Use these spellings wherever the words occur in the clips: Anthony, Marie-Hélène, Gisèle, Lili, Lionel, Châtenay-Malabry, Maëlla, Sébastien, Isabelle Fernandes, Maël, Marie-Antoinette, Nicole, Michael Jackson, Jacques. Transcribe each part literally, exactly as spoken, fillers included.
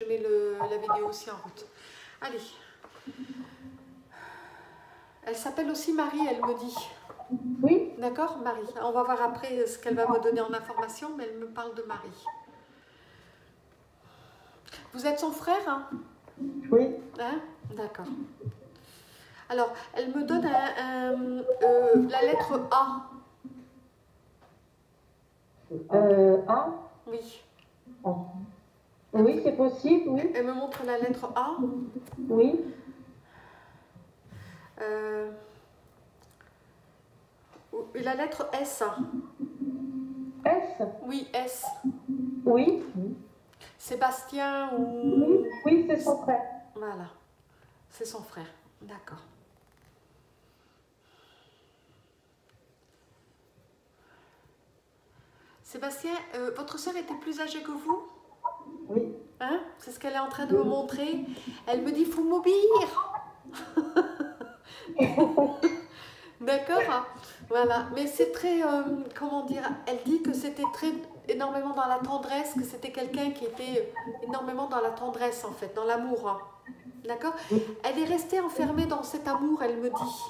Je mets le, la vidéo aussi en route. Allez. Elle s'appelle aussi Marie, elle me dit. Oui. D'accord, Marie. On va voir après ce qu'elle va me donner en information, mais elle me parle de Marie. Vous êtes son frère, hein? Oui. Hein? D'accord. Alors, elle me donne un, un, euh, la lettre A. Euh, A? Oui. A. Oui, c'est possible, oui. Elle me montre la lettre A. Oui. Euh, la lettre S. S? Oui, S. Oui. Sébastien ou... Oui, oui, c'est son frère. Voilà, c'est son frère. D'accord. Sébastien, euh, votre soeur était plus âgée que vous? Oui. Hein? C'est ce qu'elle est en train de me montrer. Elle me dit, faut m'obéir. D'accord. Voilà. Mais c'est très, euh, comment dire, elle dit que c'était très énormément dans la tendresse, que c'était quelqu'un qui était énormément dans la tendresse, en fait, dans l'amour. Hein. D'accord. Elle est restée enfermée dans cet amour, elle me dit.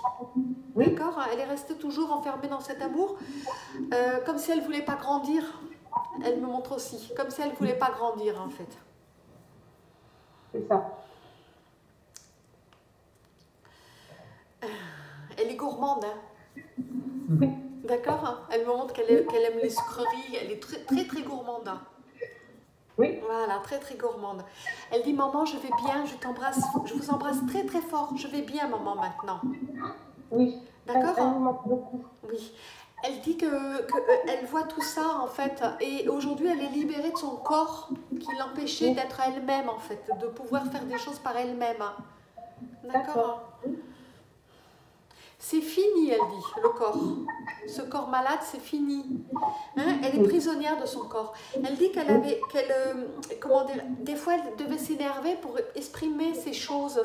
D'accord. Elle est restée toujours enfermée dans cet amour, euh, comme si elle ne voulait pas grandir. Elle me montre aussi, comme si elle ne voulait pas grandir, en fait. C'est ça. Elle est gourmande, hein? Oui. D'accord, hein? Elle me montre qu'elle qu'elle aime les sucreries, elle est très, très, très gourmande. Oui. Voilà, très, très gourmande. Elle dit, maman, je vais bien, je t'embrasse, je vous embrasse très, très fort. Je vais bien, maman, maintenant. Oui. D'accord, elle, elle me manque beaucoup. Oui. Elle dit que, que elle voit tout ça, en fait, et aujourd'hui, elle est libérée de son corps qui l'empêchait d'être elle-même, en fait, de pouvoir faire des choses par elle-même. D'accord? C'est fini, elle dit, le corps. Ce corps malade, c'est fini. Hein? Elle est prisonnière de son corps. Elle dit qu'elle avait, qu'elle, euh, comment dire, des fois, elle devait s'énerver pour exprimer ses choses,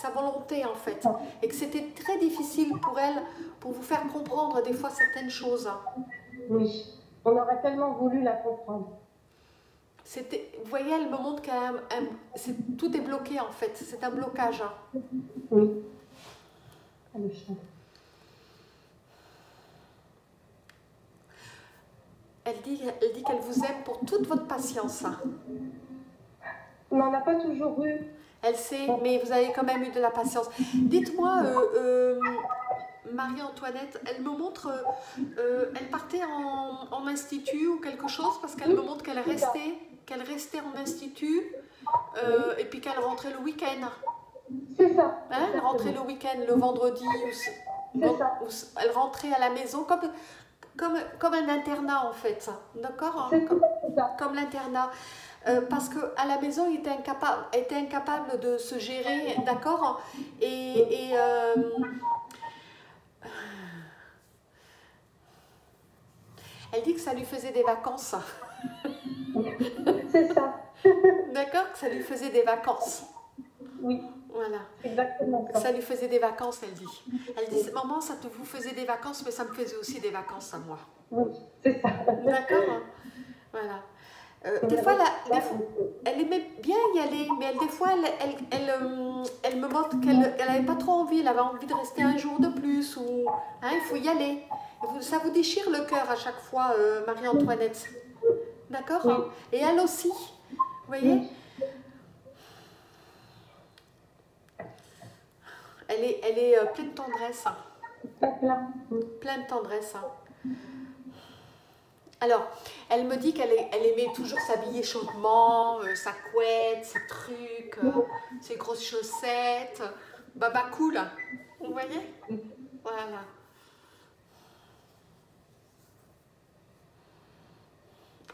sa volonté, en fait. Et que c'était très difficile pour elle, pour vous faire comprendre, des fois, certaines choses. Oui, on aurait tellement voulu la comprendre. C'était, vous voyez, elle me montre que tout est bloqué, en fait. C'est un blocage. Oui. Elle dit, elle dit qu'elle vous aime pour toute votre patience. On n'en a pas toujours eu. Elle sait, mais vous avez quand même eu de la patience. Dites-moi, euh, euh, Marie-Antoinette, elle me montre, euh, elle partait en, en institut ou quelque chose parce qu'elle me montre qu'elle restait, qu'elle restait en institut euh, et puis qu'elle rentrait le week-end. C'est ça. Hein, elle rentrait le week-end, le vendredi. Ou, ça. Ou, elle rentrait à la maison comme, comme, comme un internat, en fait. D'accord, hein, comme, comme l'internat. Euh, parce qu'à la maison, il était incapable, était incapable de se gérer. D'accord, hein, et, et euh, elle dit que ça lui faisait des vacances. C'est ça. D'accord, que ça lui faisait des vacances. Oui. Voilà. Exactement ça. Ça lui faisait des vacances, elle dit. Elle dit, maman, ça te vous faisait des vacances, mais ça me faisait aussi des vacances à moi. Oui, c'est ça. D'accord, hein? Voilà. Euh, des fois, la, des fois, elle aimait bien y aller, mais elle, des fois, elle, elle, elle, euh, elle me montre qu'elle n'avait pas trop envie. Elle avait envie de rester un jour de plus. Ou, hein, il faut y aller. Ça vous déchire le cœur à chaque fois, euh, Marie-Antoinette. D'accord, oui. Hein? Et elle aussi. Vous voyez, oui. Elle est, elle est pleine de tendresse. Plein. Pleine de tendresse. Alors, elle me dit qu'elle elle aimait toujours s'habiller chaudement, euh, sa couette, ses trucs, euh, ses grosses chaussettes. Baba cool. Vous voyez? Voilà.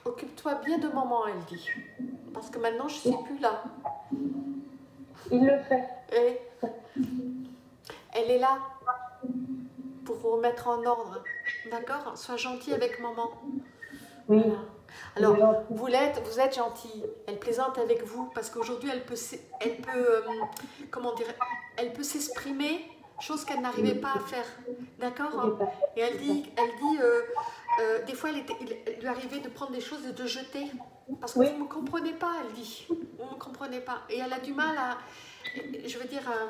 Occupe-toi bien de maman, elle dit. Parce que maintenant, je ne suis plus là. Il le fait. Et elle est là pour vous remettre en ordre, d'accord? Sois gentille avec maman. Oui. Voilà. Alors, vous l'êtes, vous êtes gentille. Elle plaisante avec vous parce qu'aujourd'hui, elle peut, elle peut, euh, comment dire, elle peut s'exprimer, chose qu'elle n'arrivait pas à faire, d'accord? Et elle dit, elle dit, euh, euh, des fois, elle était, il lui arrivait de prendre des choses et de jeter. Parce que oui. Vous ne me comprenez pas, elle dit. Vous ne me comprenez pas. Et elle a du mal à... Je veux dire... Euh,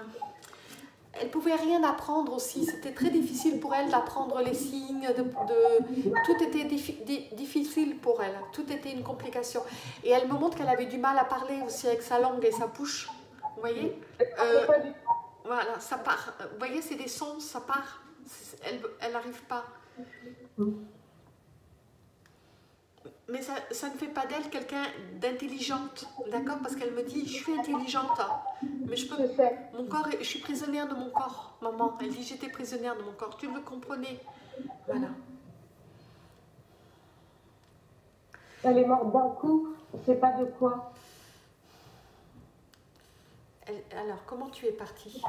elle ne pouvait rien apprendre aussi. C'était très difficile pour elle d'apprendre les signes. De, de... Tout était diffi difficile pour elle. Tout était une complication. Et elle me montre qu'elle avait du mal à parler aussi avec sa langue et sa bouche. Vous voyez euh, Voilà, ça part. Vous voyez, c'est des sons, ça part. Elle n'arrive pas. Mais ça, ça ne fait pas d'elle quelqu'un d'intelligente, d'accord? Parce qu'elle me dit, je suis intelligente, mais je peux... Mon corps, je suis prisonnière de mon corps, maman. Elle dit, j'étais prisonnière de mon corps. Tu le comprenais. Voilà. Elle est morte d'un coup, on ne sait pas de quoi. Elle, alors, comment tu es partie?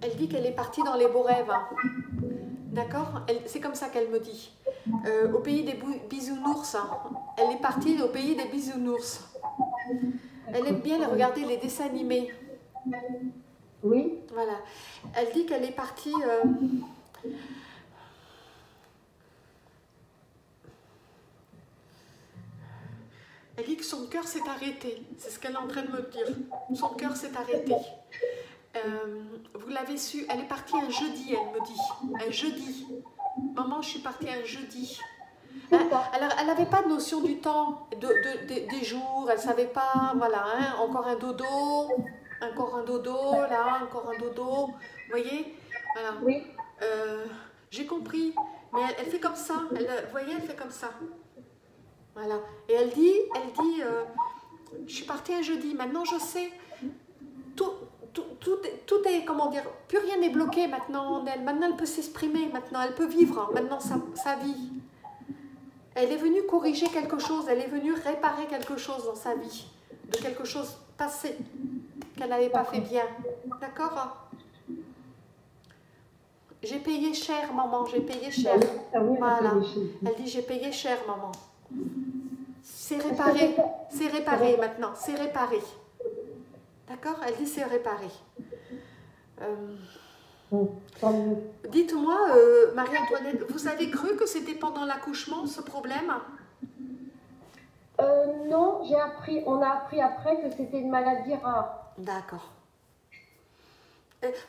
Elle dit qu'elle est partie dans les beaux rêves. Hein. D'accord? C'est comme ça qu'elle me dit. Euh, au pays des bisounours. Hein. Elle est partie au pays des bisounours. Elle aime bien regarder les dessins animés. Oui. Voilà. Elle dit qu'elle est partie... Euh... Elle dit que son cœur s'est arrêté. C'est ce qu'elle est en train de me dire. Son cœur s'est arrêté. Euh, vous l'avez su, elle est partie un jeudi, elle me dit. Un jeudi. Maman, je suis partie un jeudi. Elle, alors, elle n'avait pas de notion du temps, de, de, de, des jours, elle ne savait pas, voilà, hein, encore un dodo, encore un dodo, là, encore un dodo. Vous voyez? Voilà. Oui. Euh, j'ai compris, mais elle, elle fait comme ça, elle, vous voyez, elle fait comme ça. Voilà. Et elle dit, elle dit, euh, je suis partie un jeudi, maintenant je sais tout. Tout, tout, tout est, comment dire, plus rien n'est bloqué maintenant en elle. Maintenant, elle peut s'exprimer, maintenant, elle peut vivre, maintenant, sa, sa vie. Elle est venue corriger quelque chose, elle est venue réparer quelque chose dans sa vie, de quelque chose passé, qu'elle n'avait pas fait bien. D'accord? J'ai payé cher, maman, j'ai payé cher. Voilà. Elle dit, j'ai payé cher, maman. C'est réparé, c'est réparé maintenant, c'est réparé. D'accord? Elle dit c'est réparé. Euh... Dites-moi, euh, Marie-Antoinette, vous avez cru que c'était pendant l'accouchement ce problème? euh, Non, j'ai appris, on a appris après que c'était une maladie rare. D'accord.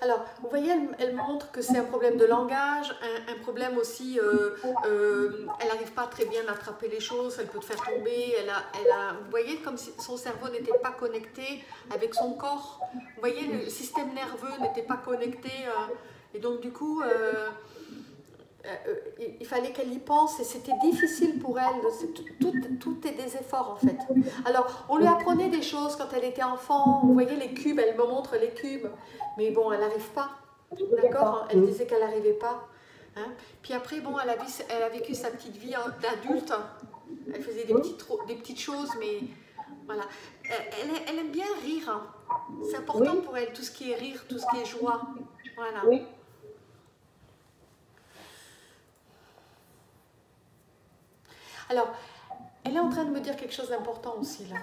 Alors, vous voyez, elle, elle montre que c'est un problème de langage, un, un problème aussi, euh, euh, elle n'arrive pas très bien à attraper les choses, elle peut te faire tomber, elle a, elle a, vous voyez, comme si son cerveau n'était pas connecté avec son corps, vous voyez, le système nerveux n'était pas connecté, euh, et donc du coup, euh, euh, il fallait qu'elle y pense, et c'était difficile pour elle, tout, tout, tout est des efforts en fait. Alors, on lui apprenait des choses quand elle était enfant, vous voyez, les cubes, elle me montre les cubes. Mais bon, elle n'arrive pas, d'accord? Elle disait qu'elle n'arrivait pas. Hein? Puis après, bon, elle a, vu, elle a vécu sa petite vie d'adulte. Elle faisait des petites, des petites choses, mais voilà. Elle, elle aime bien rire. C'est important oui. pour elle, tout ce qui est rire, tout ce qui est joie. Voilà. Oui. Alors, elle est en train de me dire quelque chose d'important aussi, là.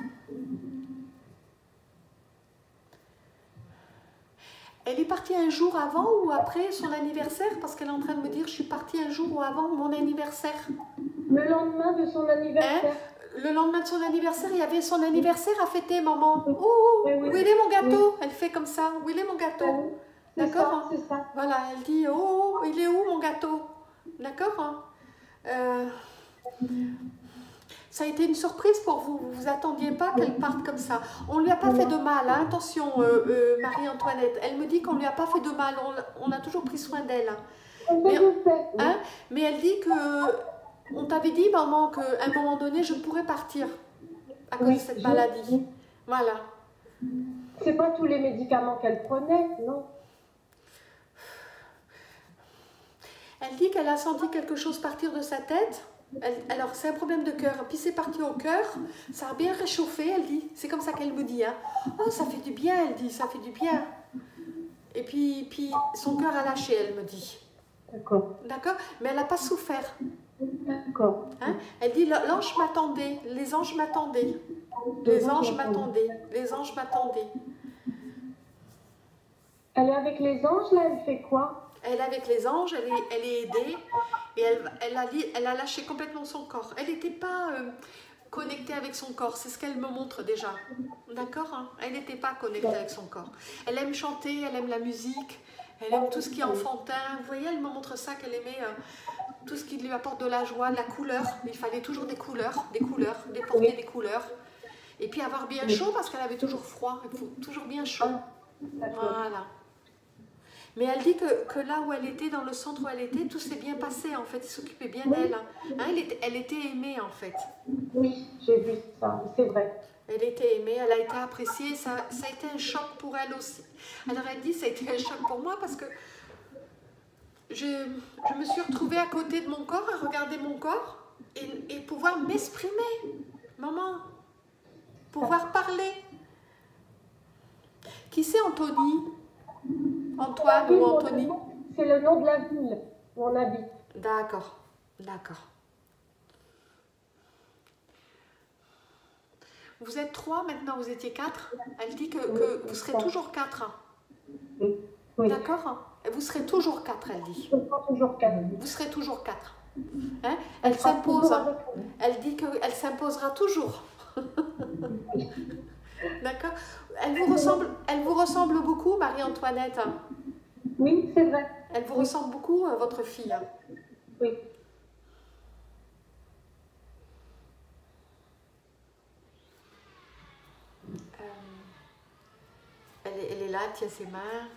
Elle est partie un jour avant ou après son anniversaire? Parce qu'elle est en train de me dire, je suis partie un jour ou avant mon anniversaire. Le lendemain de son anniversaire. Hein? Le lendemain de son anniversaire, il y avait son anniversaire à fêter, maman. Oh, oh oui, où il est mon gâteau? Oui. Elle fait comme ça, où il est mon gâteau? D'accord, c'est ça. Voilà, elle dit, oh, oh, il est où mon gâteau? D'accord. euh, Ça a été une surprise pour vous, vous ne vous attendiez pas qu'elle parte comme ça. On ne lui a pas fait de mal, hein. Attention euh, euh, Marie-Antoinette, elle me dit qu'on ne lui a pas fait de mal, on, on a toujours pris soin d'elle. Mais, hein, mais elle dit que, on t'avait dit maman qu'à un moment donné je pourrais partir à cause oui, de cette maladie. Voilà. C'est pas tous les médicaments qu'elle prenait, non? Elle dit qu'elle a senti quelque chose partir de sa tête. Elle, alors, c'est un problème de cœur. Puis c'est parti au cœur. Ça a bien réchauffé, elle dit. C'est comme ça qu'elle me dit. Hein. Oh, ça fait du bien, elle dit. Ça fait du bien. Et puis, puis son cœur a lâché, elle me dit. D'accord. D'accord. Mais elle n'a pas souffert. D'accord. Hein? Elle dit, l'ange m'attendait. Les anges m'attendaient. Les anges m'attendaient. Les anges m'attendaient. Elle est avec les anges, là. Elle fait quoi? Elle est avec les anges, elle est, elle est aidée et elle, elle, a, elle a lâché complètement son corps. Elle n'était pas euh, connectée avec son corps, c'est ce qu'elle me montre déjà. D'accord hein? Elle n'était pas connectée avec son corps. Elle aime chanter, elle aime la musique, elle aime tout ce qui est enfantin. Vous voyez, elle me montre ça, qu'elle aimait euh, tout ce qui lui apporte de la joie, de la couleur. Il fallait toujours des couleurs, des couleurs, des portées, des couleurs. Et puis avoir bien chaud parce qu'elle avait toujours froid, il faut toujours bien chaud. Voilà. Mais elle dit que, que là où elle était, dans le centre où elle était, tout s'est bien passé en fait, il s'occupait bien d'elle. Hein, elle, elle était aimée en fait. Oui, j'ai vu ça, c'est vrai. Elle était aimée, elle a été appréciée, ça, ça a été un choc pour elle aussi. Alors elle dit, ça a été un choc pour moi parce que je, je me suis retrouvée à côté de mon corps, à regarder mon corps et, et pouvoir m'exprimer, maman, pouvoir parler. Qui c'est Anthony ? Antoine ou Anthony? C'est le nom de la ville où on habite. D'accord, d'accord. Vous êtes trois maintenant, vous étiez quatre. Elle dit que, que vous serez toujours quatre. Oui. D'accord. Vous serez toujours quatre, elle dit. Vous serez toujours quatre. Hein? Elle s'impose. Elle dit qu'elle s'imposera toujours. D'accord. Elle vous ressemble, elle vous ressemble beaucoup, Marie-Antoinette. Oui, c'est vrai. Elle vous ressemble beaucoup, votre fille. Oui. Euh, elle, est, elle est là, elle tient ses mains.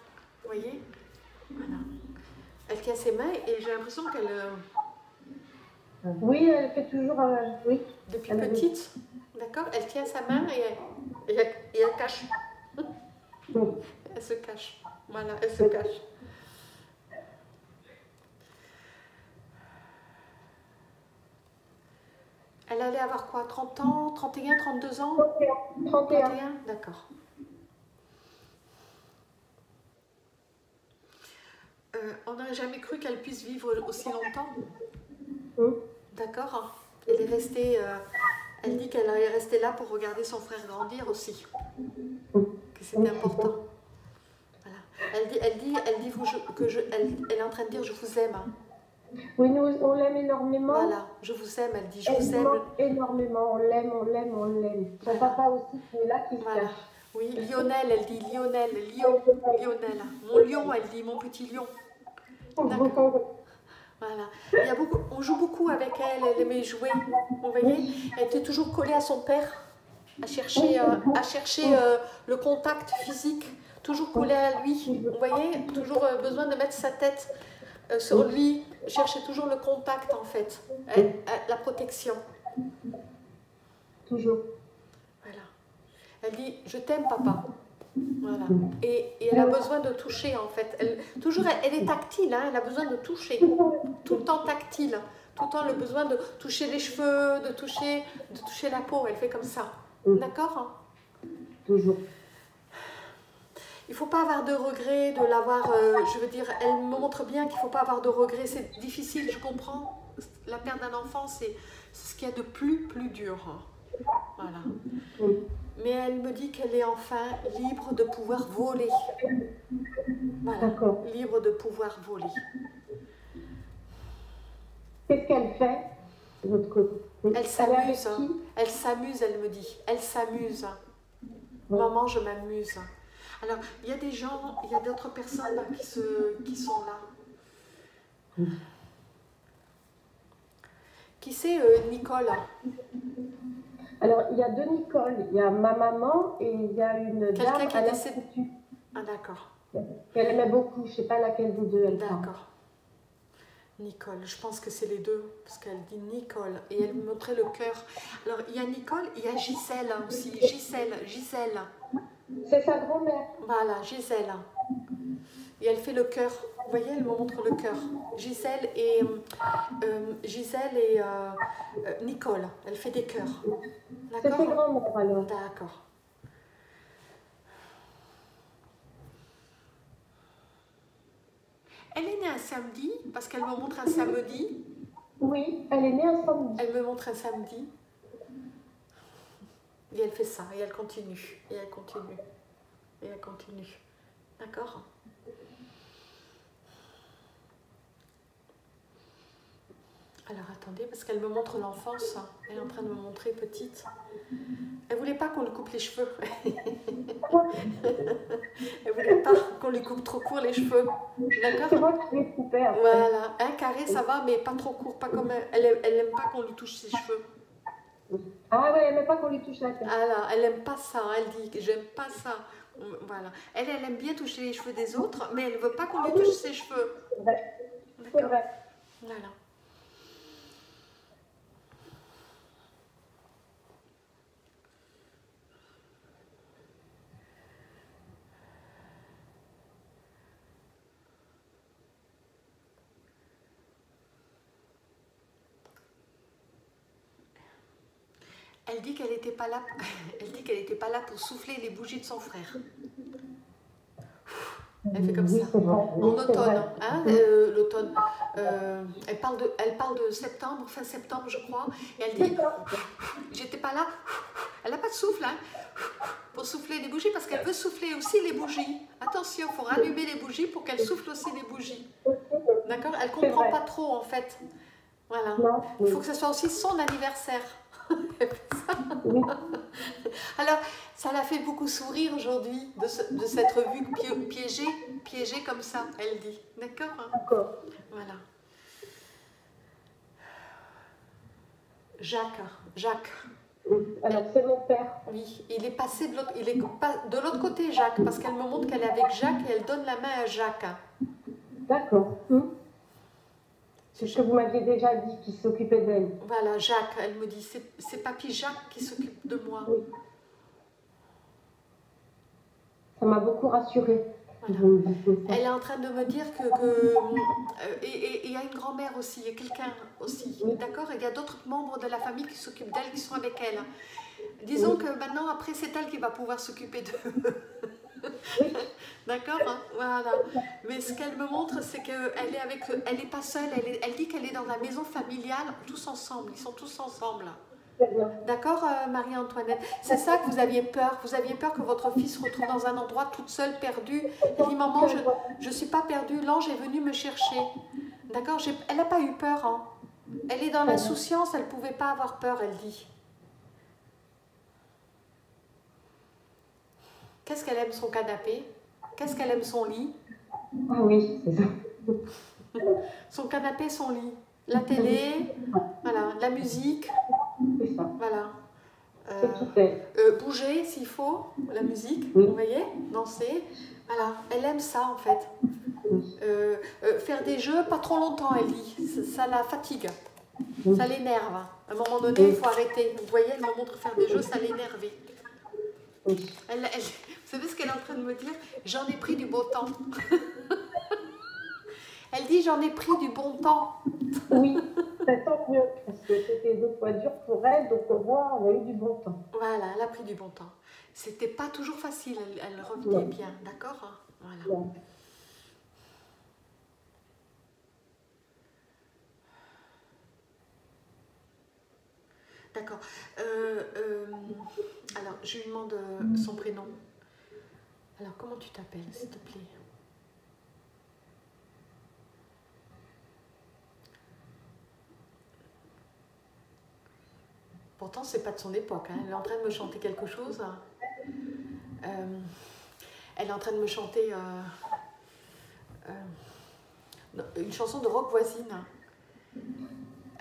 Vous voyez? Voilà. Elle tient ses mains et j'ai l'impression qu'elle... Euh... Oui, elle fait toujours... Euh, oui. Depuis elle petite. Avait... D'accord. Elle tient sa main et... Elle... Et elle, et elle cache. Elle se cache. Voilà, elle se cache. Elle allait avoir quoi? trente ans, trente et un, trente-deux ans? trente et un. trente et un, d'accord. Euh, on n'aurait jamais cru qu'elle puisse vivre aussi longtemps. D'accord. Elle est restée... Euh, Elle dit qu'elle allait rester là pour regarder son frère grandir aussi, que c'était important. Voilà. Elle dit, elle dit, elle dit vous, je, que je, elle, elle est en train de dire je vous aime. Oui, nous on l'aime énormément. Voilà, je vous aime. Elle dit je vous aime énormément. On l'aime, on l'aime, on l'aime. Son papa aussi qui est là qui se cache. Oui, Lionel, elle dit Lionel, Lion, Lionel, mon lion, elle dit mon petit lion. D'accord. Voilà. Il y a beaucoup, on joue beaucoup avec elle, elle aimait jouer, vous voyez, elle était toujours collée à son père, à chercher, euh, à chercher euh, le contact physique, toujours collée à lui, vous voyez, toujours euh, besoin de mettre sa tête euh, sur lui, chercher toujours le contact en fait, elle, elle, la protection. Toujours. Voilà. Elle dit « je t'aime papa ». Voilà. Et, et elle a besoin de toucher en fait. Elle, toujours, elle, elle est tactile, hein, elle a besoin de toucher. Tout le temps tactile. Tout le temps le besoin de toucher les cheveux, de toucher, de toucher la peau. Elle fait comme ça. D'accord? Toujours. Il ne faut pas avoir de regrets de l'avoir. Euh, je veux dire, elle me montre bien qu'il ne faut pas avoir de regrets. C'est difficile, je comprends. La perte d'un enfant, c'est ce qu'il y a de plus, plus dur. Voilà. Mais elle me dit qu'elle est enfin libre de pouvoir voler. Voilà, libre de pouvoir voler. Qu'est-ce qu'elle fait de votre côté? Elle s'amuse. Elle s'amuse, elle me dit. Elle s'amuse. Ouais. Maman, je m'amuse. Alors, il y a des gens, il y a d'autres personnes qui, se, qui sont là. Qui c'est euh, Nicole? Alors, il y a deux Nicole, il y a ma maman et il y a une dame qui est décédée. Ah, d'accord. Elle aimait beaucoup, je ne sais pas laquelle des deux elle. D'accord. Nicole, je pense que c'est les deux, parce qu'elle dit Nicole et elle me montrait le cœur. Alors, il y a Nicole, il y a Gisèle aussi. Gisèle, Gisèle. C'est sa grand-mère. Voilà, Gisèle. Et elle fait le cœur. Vous voyez, elle me montre le cœur. Gisèle et, euh, Gisèle et euh, euh, Nicole, elle fait des cœurs. D'accord. C'est grand-mère alors. D'accord. Elle est née un samedi, parce qu'elle me montre un samedi. Oui, elle est née un samedi. Elle me montre un samedi. Et elle fait ça, et elle continue, et elle continue, et elle continue. D'accord ? Alors attendez, parce qu'elle me montre l'enfance. Elle est en train de me montrer petite. Elle voulait pas qu'on lui coupe les cheveux. Elle voulait pas qu'on lui coupe trop court les cheveux. D'accord? C'est moi qui les coupais. Voilà. Un carré, ça va, mais pas trop court. Pas comme elle. Elle n'aime pas qu'on lui touche ses cheveux. Ah ouais, elle n'aime pas qu'on lui touche la tête. Alors, elle n'aime pas ça. Elle dit, j'aime pas ça. Voilà. Elle, elle aime bien toucher les cheveux des autres, mais elle ne veut pas qu'on lui touche ses cheveux. C'est vrai. Voilà. Elle dit qu'elle n'était pas là. Elle dit qu'elle n'était pas là pour souffler les bougies de son frère. Elle fait comme ça. En automne, hein, euh, l'automne. Euh, elle parle de, elle parle de septembre, fin septembre, je crois. Et elle dit, j'étais pas là. Elle n'a pas de souffle, hein, pour souffler les bougies, parce qu'elle veut souffler aussi les bougies. Attention, il faut rallumer les bougies pour qu'elle souffle aussi les bougies. D'accord? Elle comprend pas trop en fait. Voilà. Il faut que ce soit aussi son anniversaire. Alors, ça l'a fait beaucoup sourire aujourd'hui de, ce, de cette revue piégée, piégée comme ça, elle dit. D'accord, hein? D'accord. Voilà. Jacques, Jacques. Alors, c'est mon père. Oui, il est passé de l'autre côté, Jacques, parce qu'elle me montre qu'elle est avec Jacques et elle donne la main à Jacques. D'accord. Mmh. C'est ce que vous m'aviez déjà dit, qui s'occupait d'elle. Voilà, Jacques, elle me dit, c'est papy Jacques qui s'occupe de moi. Oui. Ça m'a beaucoup rassurée. Voilà. Elle est en train de me dire que... que et il y a une grand-mère aussi, il y a quelqu'un aussi, oui. D'accord? Il y a d'autres membres de la famille qui s'occupent d'elle, qui sont avec elle. Disons oui. Que maintenant, après, c'est elle qui va pouvoir s'occuper d'eux. D'accord, hein? Voilà. Mais ce qu'elle me montre, c'est qu'elle est avec, elle n'est pas seule. Elle, est, elle dit qu'elle est dans la maison familiale, tous ensemble. Ils sont tous ensemble. D'accord, euh, Marie-Antoinette. C'est ça que vous aviez peur. Vous aviez peur que votre fille se retrouve dans un endroit toute seule, perdue. Elle dit, maman, je ne suis pas perdue. L'ange est venu me chercher. D'accord, elle n'a pas eu peur. Hein? Elle est dans l'insouciance. Elle ne pouvait pas avoir peur. Elle dit. Qu'est-ce qu'elle aime son canapé? Qu'est-ce qu'elle aime son lit? Ah oui, c'est ça. Son canapé, son lit. La télé, voilà, la musique. C'est ça. Voilà. Euh, euh, bouger s'il faut, la musique, oui. Vous voyez, danser. Voilà, elle aime ça en fait. Euh, euh, faire des jeux, pas trop longtemps, elle dit. Ça, ça la fatigue, oui. Ça l'énerve. À un moment donné, il faut arrêter. Vous voyez, elle me montre faire des jeux, ça l'énerve. Oui. Elle, elle, vous savez ce qu'elle est en train de me dire? J'en ai pris du beau temps. Elle dit j'en ai pris du bon temps. Oui, c'est tant mieux, parce que c'était deux fois dur pour elle, donc au moins on a eu du bon temps. Voilà, elle a pris du bon temps. C'était pas toujours facile, elle, elle revenait ouais. Bien, d'accord? Voilà. Ouais. D'accord. Euh, euh, alors, je lui demande son prénom. Alors, comment tu t'appelles, s'il te plaît? Pourtant, c'est pas de son époque. Hein. Elle est en train de me chanter quelque chose. Hein. Euh, elle est en train de me chanter euh, euh, une chanson de rock voisine. Hein.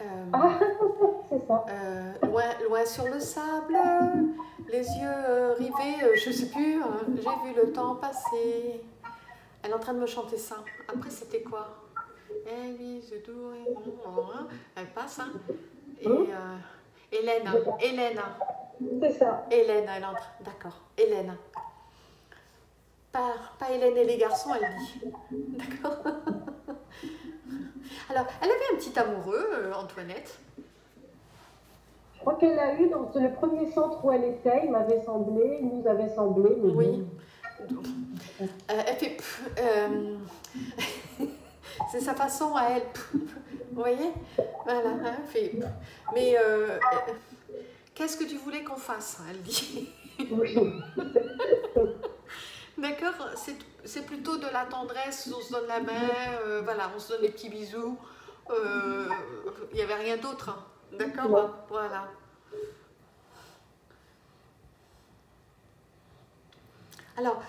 Euh, ah, c'est ça. Euh, loin, loin sur le sable, les yeux rivés, je sais plus, euh, j'ai vu le temps passer. Elle est en train de me chanter ça. Après, c'était quoi? Eh oui, je dois. Elle passe, hein? Et euh, Hélène, Hélène. C'est ça. Hélène, elle entre. D'accord, Hélène. Pas, pas Hélène et les garçons, elle dit. D'accord? Alors, elle avait un petit amoureux, euh, Antoinette. Je crois qu'elle a eu dans le premier centre où elle était, il m'avait semblé, il nous avait semblé. Mais oui. Donc, euh, elle fait... Euh, c'est sa façon à elle. Vous voyez? Voilà, hein, elle fait... Mais euh, euh, qu'est-ce que tu voulais qu'on fasse? Elle dit. D'accord, c'est plutôt de la tendresse, on se donne la main, euh, voilà, on se donne des petits bisous, euh, il n'y avait rien d'autre. D'accord, ouais. Voilà. Alors,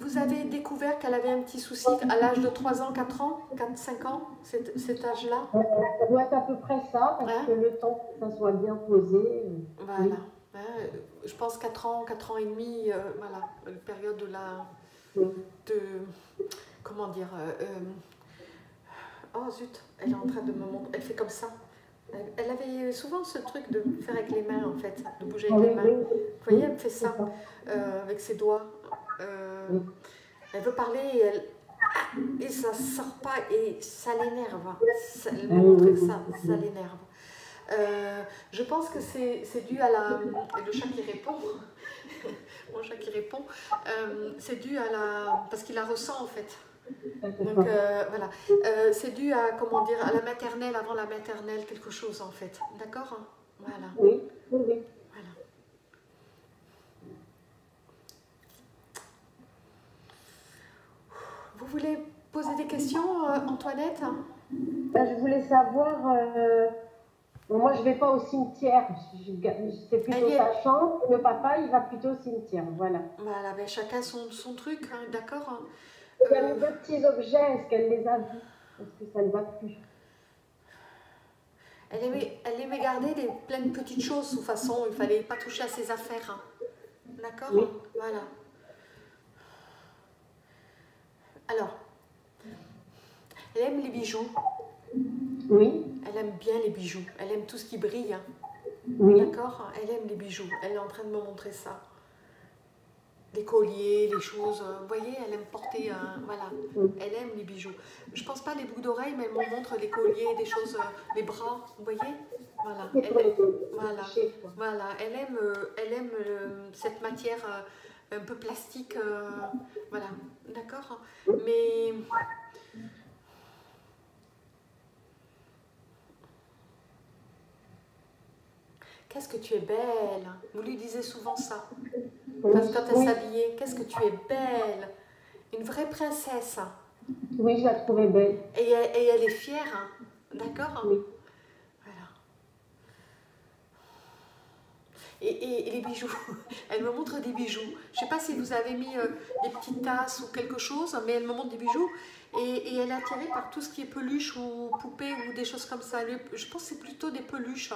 vous avez découvert qu'elle avait un petit souci à l'âge de trois ans, quatre ans, quatre, cinq ans, cet, cet âge-là? Ça doit être à peu près ça, parce hein? que le temps que ça soit bien posé. Voilà. Oui. Hein, je pense quatre ans, quatre ans et demi, euh, voilà, une période de la... Oui. De, comment dire... Euh, oh zut, elle est en train de me montrer, elle fait comme ça. Elle, elle avait souvent ce truc de faire avec les mains, en fait, de bouger avec les mains. Vous voyez, elle fait ça, euh, avec ses doigts. Euh, elle veut parler et, elle, et ça ne sort pas et ça l'énerve. Elle me montre ça, ça l'énerve. Euh, je pense que c'est dû à la... Le chat qui répond. Mon chat qui répond. Euh, c'est dû à la... Parce qu'il la ressent, en fait. Donc euh, voilà, euh, c'est dû à, comment dire, à la maternelle, avant la maternelle, quelque chose en fait, d'accord? Voilà. Oui, oui, oui. Voilà. Vous voulez poser des questions, euh, Antoinette? Ben, je voulais savoir, euh, bon, moi je ne vais pas au cimetière, c'est plutôt est... sa chambre, le papa il va plutôt au cimetière, voilà. Voilà, ben, chacun son, son truc, hein, d'accord? Il y a deux petits objets, est-ce qu'elle les a vus? Est-ce que ça ne va plus? Elle aimait, elle aimait garder des, plein de petites choses, de toute façon, il ne fallait pas toucher à ses affaires. Hein. D'accord? Oui. Voilà. Alors, elle aime les bijoux. Oui. Elle aime bien les bijoux. Elle aime tout ce qui brille. Hein. Oui. D'accord? Elle aime les bijoux. Elle est en train de me montrer ça. Des colliers, les choses, vous voyez, elle aime porter, un, voilà, elle aime les bijoux. Je pense pas les boucles d'oreilles, mais elle me montre les colliers, des choses, les bras, vous voyez, voilà, elle aime, voilà, voilà, elle aime, elle aime le, cette matière un peu plastique, euh, voilà, d'accord, mais... Qu'est-ce que tu es belle? Vous lui disiez souvent ça. Parce que quand elle oui. s'habillait, qu'est-ce que tu es belle? Une vraie princesse. Oui, je la trouvais belle. Et elle, et elle est fière, hein? D'accord? Oui. Voilà. Et, et, et les bijoux. Elle me montre des bijoux. Je ne sais pas si vous avez mis euh, des petites tasses ou quelque chose, mais elle me montre des bijoux. Et, et elle est attirée par tout ce qui est peluche ou poupée ou des choses comme ça. Je pense que c'est plutôt des peluches.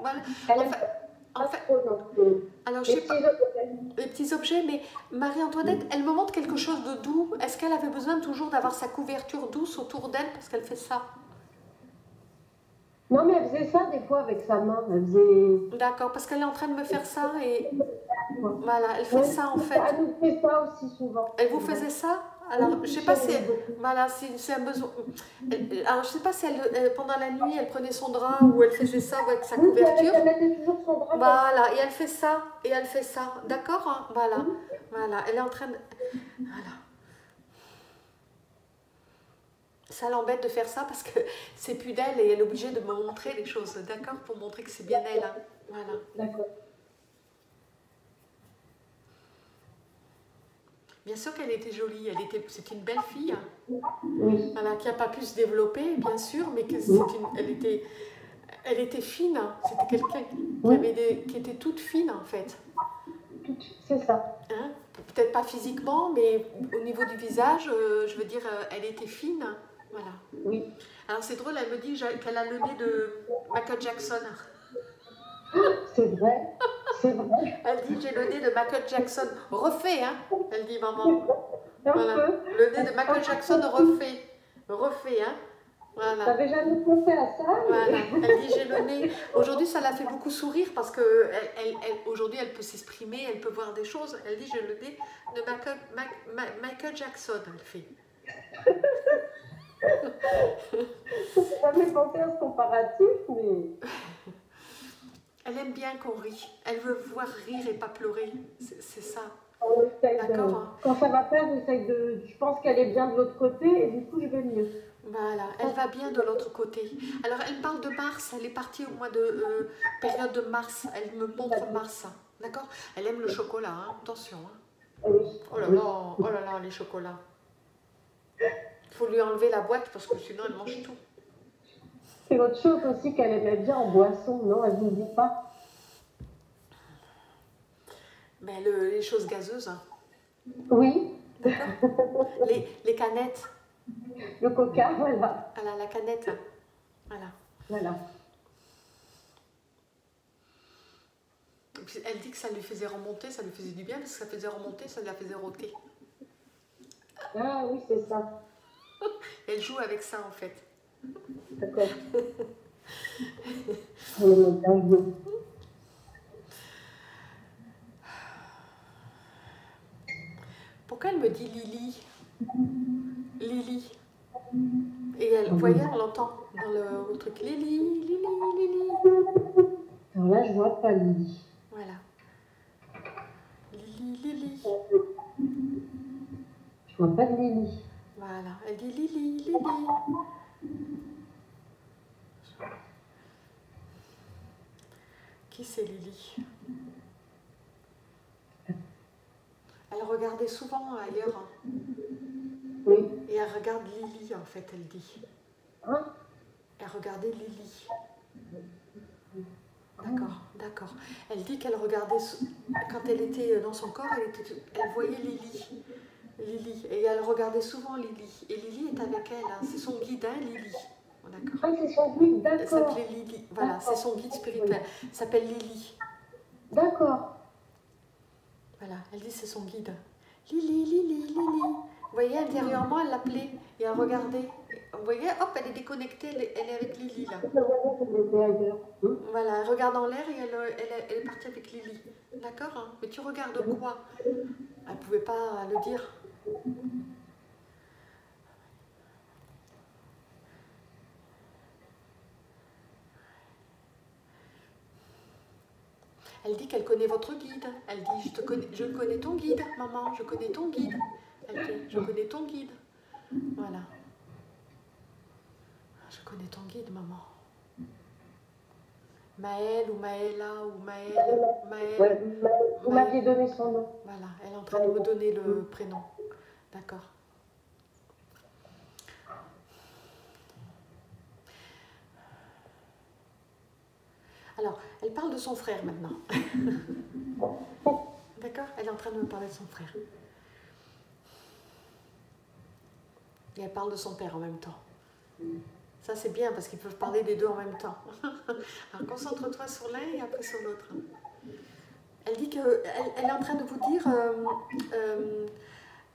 Voilà. En fait, en fait, alors, je sais pas, les petits objets, mais Marie-Antoinette, elle me montre quelque chose de doux. Est-ce qu'elle avait besoin toujours d'avoir sa couverture douce autour d'elle parce qu'elle fait ça? Non, mais elle faisait ça des fois avec sa main. Faisait... D'accord, parce qu'elle est en train de me faire ça et... Voilà, elle fait ouais, ça en fait. Elle nous fait ça aussi souvent. Elle vous faisait ça? Alors, je sais pas si elle, voilà, c'est un besoin. Alors, je sais pas si elle, elle, pendant la nuit, elle prenait son drap ou elle faisait ça avec sa couverture. Elle mettait toujours son drap. Voilà, et elle fait ça, et elle fait ça. D'accord, hein? Voilà, voilà. Elle est en train de... Voilà. Ça l'embête de faire ça parce que c'est plus d'elle et elle est obligée de me montrer les choses. D'accord, pour montrer que c'est bien elle. Hein? Voilà. D'accord. Bien sûr qu'elle était jolie, elle était, c'était une belle fille, hein, oui. Voilà, qui n'a pas pu se développer, bien sûr, mais que c'est une, elle était, elle était fine, hein, c'était quelqu'un qui, qui était toute fine en fait. C'est ça. Hein, peut-être pas physiquement, mais au niveau du visage, euh, je veux dire, euh, elle était fine, hein, voilà. Oui. Alors c'est drôle, elle me dit qu'elle a le nez de Michael Jackson. C'est vrai, c'est vrai. Elle dit, j'ai le nez de Michael Jackson refait, hein, elle dit maman. Voilà. Le nez de Michael Jackson refait, refait, hein. Voilà. T'avais jamais pensé à ça mais... Voilà, elle dit, j'ai le nez. Aujourd'hui, ça la fait beaucoup sourire parce que elle, elle, elle, aujourd'hui, elle peut s'exprimer, elle peut voir des choses. Elle dit, j'ai le nez de Michael, Ma, Ma, Michael Jackson, elle fait. J'ai jamais pensé à ce comparatif, mais... Elle aime bien qu'on rit. Elle veut voir rire et pas pleurer. C'est ça. D'accord. Quand ça va faire, j'essaie de... Je pense qu'elle est bien de l'autre côté et du coup, je vais mieux. Voilà. Elle va bien de l'autre côté. Alors, elle parle de mars. Elle est partie au mois de... Euh, période de mars. Elle me montre mars. D'accord? Elle aime le chocolat. Hein. Attention. Hein. Oh là là. Oh là là, les chocolats. Il faut lui enlever la boîte parce que sinon, elle mange tout. C'est autre chose aussi qu'elle aimait bien en boisson, non? Elle ne vous le dit pas? Mais le, les choses gazeuses. Hein. Oui. les, les canettes. Le coca, voilà. Voilà, la canette. Voilà. Voilà. Elle dit que ça lui faisait remonter, ça lui faisait du bien, parce que ça faisait remonter, ça la faisait rôter. Ah oui, c'est ça. Elle joue avec ça, en fait. D'accord. Pourquoi elle me dit Lili? Lili. Et elle, vous voyez, on l'entend dans le, le truc. Lili, Lili, Lili. Alors là, je vois pas Lili. Voilà. Lili, Lili. Je vois pas de Lili. Voilà, elle dit Lili, Lili. Qui c'est Lili? Elle regardait souvent ailleurs. Oui. Et elle regarde Lili, en fait, elle dit. Hein? Elle regardait Lili. D'accord, d'accord. Elle dit qu'elle regardait, quand elle était dans son corps, elle, était, elle voyait Lili. Lili. Et elle regardait souvent Lili. Et Lili est avec elle, hein. C'est son guide, hein, Lili. Oh, d'accord. Ah, c'est son guide, d'accord. Elle s'appelait Lili. Voilà, c'est son guide spirituel. Elle s'appelle Lili. D'accord. Voilà, elle dit c'est son guide. Lili, Lili, Lili. Vous voyez, intérieurement, elle l'appelait et elle regardait. Vous voyez, hop, elle est déconnectée, elle est, elle est avec Lili, là. Voilà, elle regarde en l'air et elle, elle, elle est partie avec Lili. D'accord, hein? Mais tu regardes quoi? Elle ne pouvait pas le dire. Elle dit qu'elle connaît votre guide. Elle dit, je te connais, je connais ton guide, maman, je connais ton guide. Elle dit, je connais ton guide. Voilà. Je connais ton guide, maman. Maël ou Maëlla ou Maël. Maël, ouais, Maël vous m'aviez donné son nom. Voilà, elle est en train de me donner le prénom. D'accord. Alors, elle parle de son frère maintenant. D'accord? Elle est en train de me parler de son frère. Et elle parle de son père en même temps. Ça, c'est bien parce qu'ils peuvent parler des deux en même temps. Alors, concentre-toi sur l'un et après sur l'autre. Elle dit qu'elle elle est en train de vous dire euh, euh,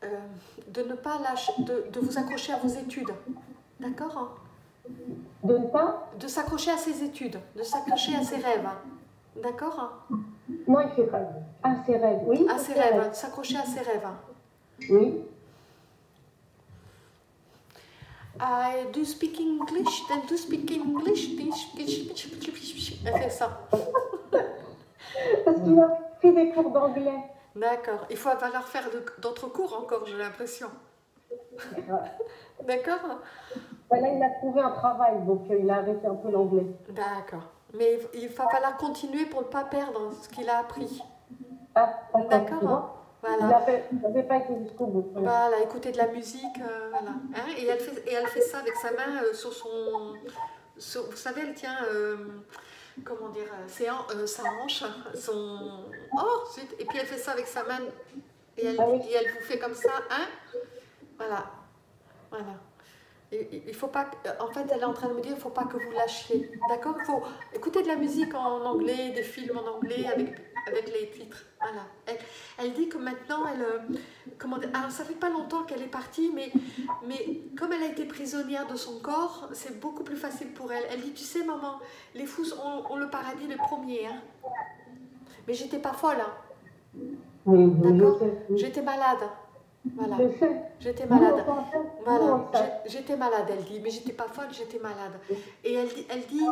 euh, de ne pas lâcher, de, de vous accrocher à vos études. D'accord? De pas De s'accrocher à ses études, de s'accrocher à ses rêves. D'accord? Non, il fait rêve. À ses rêves, oui. À ses rêves, rêves. S'accrocher à ses rêves. Oui. I do speak English, then do speak English, bitch, bitch, bitch, bitch, bitch. Elle fait ça. Parce qu'il a pris des cours d'anglais. D'accord. Il faut falloir faire d'autres cours encore, j'ai l'impression. D'accord. Là, il a trouvé un travail, donc il a arrêté un peu l'anglais. D'accord. Mais il va falloir continuer pour ne pas perdre ce qu'il a appris. Ah, d'accord. Voilà. Il n'avait pas été jusqu'au bout. Voilà, écouter de la musique, euh, voilà. Hein? Et, elle fait, et elle fait ça avec sa main euh, sur son... Sur, vous savez, elle tient... Euh, comment dire euh, sa hanche, son... Oh, zut. Et puis elle fait ça avec sa main. Et elle, ah oui. Et elle vous fait comme ça, hein? Voilà. Voilà. Il faut pas, en fait, elle est en train de me dire, il faut pas que vous lâchiez, d'accord? Il faut écouter de la musique en anglais, des films en anglais avec, avec les titres. Voilà. Elle, elle dit que maintenant, elle, comment, alors ça fait pas longtemps qu'elle est partie, mais, mais comme elle a été prisonnière de son corps, c'est beaucoup plus facile pour elle. Elle dit, tu sais, maman, les fous ont, ont le paradis le premier, hein? Mais j'étais pas folle, hein? D'accord? J'étais malade. Voilà, j'étais malade, voilà, j'étais malade, elle dit, mais j'étais pas folle, j'étais malade. Et elle, elle, dit,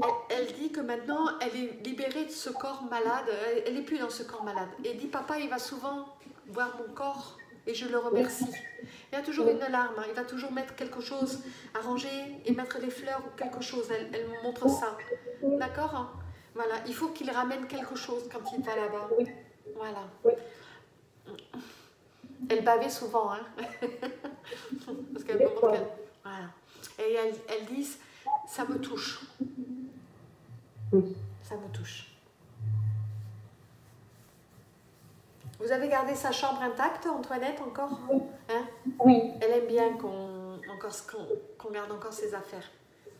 elle, elle dit que maintenant, elle est libérée de ce corps malade, elle n'est plus dans ce corps malade. Et elle dit, papa, il va souvent voir mon corps et je le remercie. Il y a toujours une larme, hein. Il va toujours mettre quelque chose à ranger et mettre des fleurs ou quelque chose, elle, elle me montre ça, d'accord? Voilà, il faut qu'il ramène quelque chose quand il va là-bas, voilà. Elle bavait souvent, hein? Parce qu'elle me montre qu'elle... Voilà. Et elle, elle dit, ça me touche. Ça me touche. Vous avez gardé sa chambre intacte, Antoinette, encore? Hein? Oui. Elle aime bien qu'on qu'on garde encore ses affaires.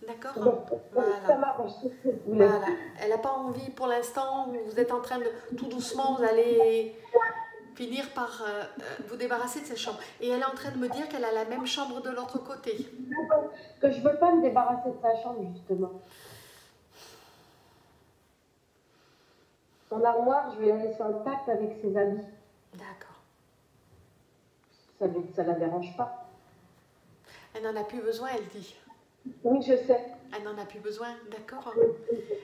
D'accord? Voilà. Voilà. Elle n'a pas envie pour l'instant. Vous êtes en train de... Tout doucement, vous allez finir par euh, vous débarrasser de cette chambre. Et elle est en train de me dire qu'elle a la même chambre de l'autre côté. Que je ne veux pas me débarrasser de sa chambre, justement. Son armoire, je vais la laisser intacte avec ses habits. D'accord. Ça ne ça la dérange pas. Elle n'en a plus besoin, elle dit. Oui, je sais. Elle n'en a plus besoin, d'accord. Oui,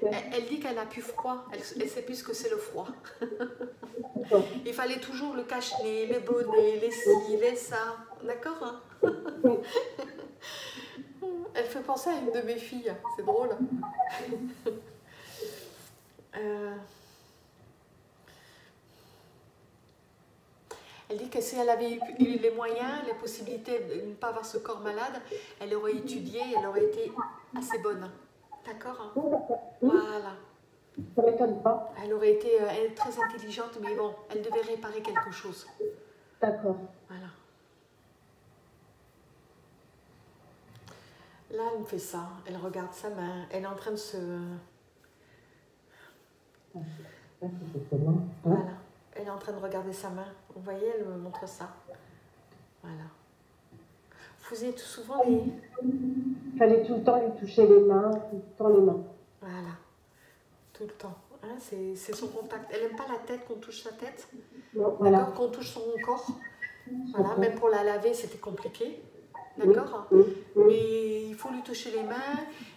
elle, elle dit qu'elle n'a plus froid. Elle ne sait plus ce que c'est le froid. Il fallait toujours le cache-nez, les bonnets, les cils, les ça. D'accord, hein? Elle fait penser à une de mes filles. C'est drôle. euh... Elle dit que si elle avait eu les moyens, les possibilités de ne pas avoir ce corps malade, elle aurait étudié, elle aurait été assez bonne. D'accord, hein? Voilà. Ça ne m'étonne pas. Elle aurait été elle, très intelligente, mais bon, elle devait réparer quelque chose. D'accord. Voilà. Là, elle me fait ça. Elle regarde sa main. Elle est en train de se... Voilà. Elle est en train de regarder sa main. Vous voyez, elle me montre ça. Voilà. Vous faisiez tout souvent les... Il fallait tout le temps lui toucher les mains, tout le temps les mains. Voilà. Tout le temps. Hein, c'est son contact. Elle n'aime pas la tête, qu'on touche sa tête. D'accord, voilà. Qu'on touche son corps. Voilà. Même pour la laver, c'était compliqué. D'accord, oui, oui, oui. Mais il faut lui toucher les mains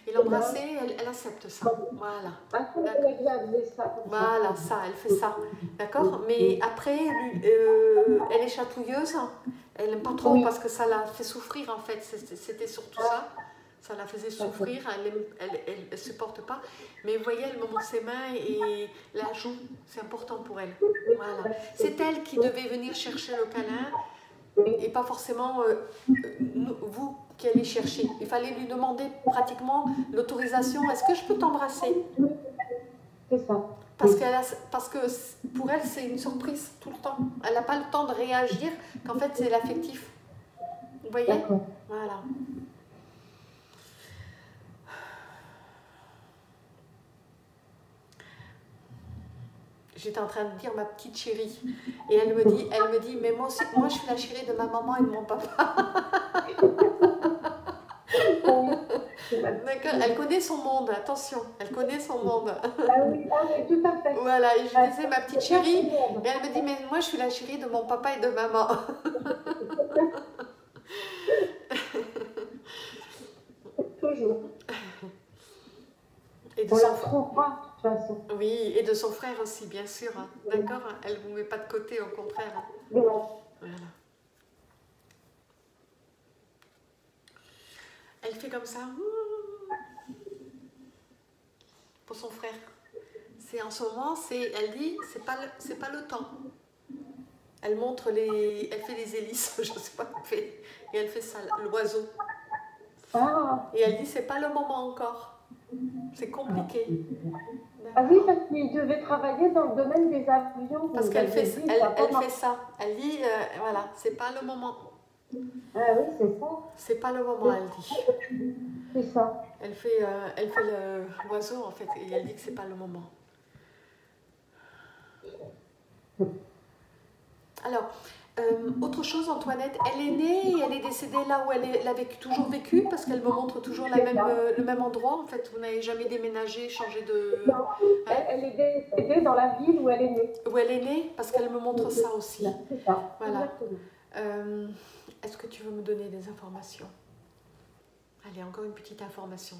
et l'embrasser, elle, elle accepte ça. Voilà. Voilà, ça, elle fait ça. D'accord. Mais après, euh, elle est chatouilleuse. Elle n'aime pas trop, oui, parce que ça la fait souffrir en fait. C'était surtout ça. Ça la faisait souffrir. Elle ne supporte pas. Mais vous voyez, elle me montre ses mains et la joue. C'est important pour elle. Voilà. C'est elle qui devait venir chercher le câlin. Et pas forcément euh, vous qui allez chercher. Il fallait lui demander pratiquement l'autorisation. Est-ce que je peux t'embrasser? C'est ça. Parce, oui, qu'elle a, parce que pour elle, c'est une surprise tout le temps. Elle n'a pas le temps de réagir qu'en fait, c'est l'affectif. Vous voyez? Voilà. J'étais en train de dire ma petite chérie. Et elle me dit, elle me dit mais moi aussi, moi je suis la chérie de ma maman et de mon papa. D'accord, elle connaît son monde, attention, elle connaît son monde. Voilà, et je disais ma petite chérie. Et elle me dit mais moi je suis la chérie de mon papa et de maman. Toujours. Et de on son frère. Pas, de toute façon. Oui, et de son frère aussi, bien sûr. Hein. D'accord, hein. Elle ne vous met pas de côté, au contraire. Hein. Voilà. Elle fait comme ça. Pour son frère. C'est en ce moment, elle dit, c'est pas, c'est pas le temps. Elle montre les... Elle fait des hélices, je ne sais pas. Et elle fait ça, l'oiseau. Ah. Et elle dit, c'est pas le moment encore. C'est compliqué. Ah oui, parce qu'il devait travailler dans le domaine des avions. Parce qu'elle fait, dit, elle, elle fait ça. Elle dit, euh, voilà, c'est pas le moment. Ah oui, c'est ça. C'est pas le moment, elle dit. C'est ça. Elle fait, euh, elle fait l'oiseau, en fait, et elle dit que c'est pas le moment. Alors, euh, autre chose, Antoinette, elle est née et elle est décédée là où elle, est, elle a vécu, toujours vécu, parce qu'elle me montre toujours la même, euh, le même endroit. En fait, vous n'avez jamais déménagé, changé de... Non, hein? Elle est décédée dans la ville où elle est née. Où elle est née, parce qu'elle me montre ça aussi. C'est ça, voilà. Euh, est-ce que tu veux me donner des informations? Allez, encore une petite information.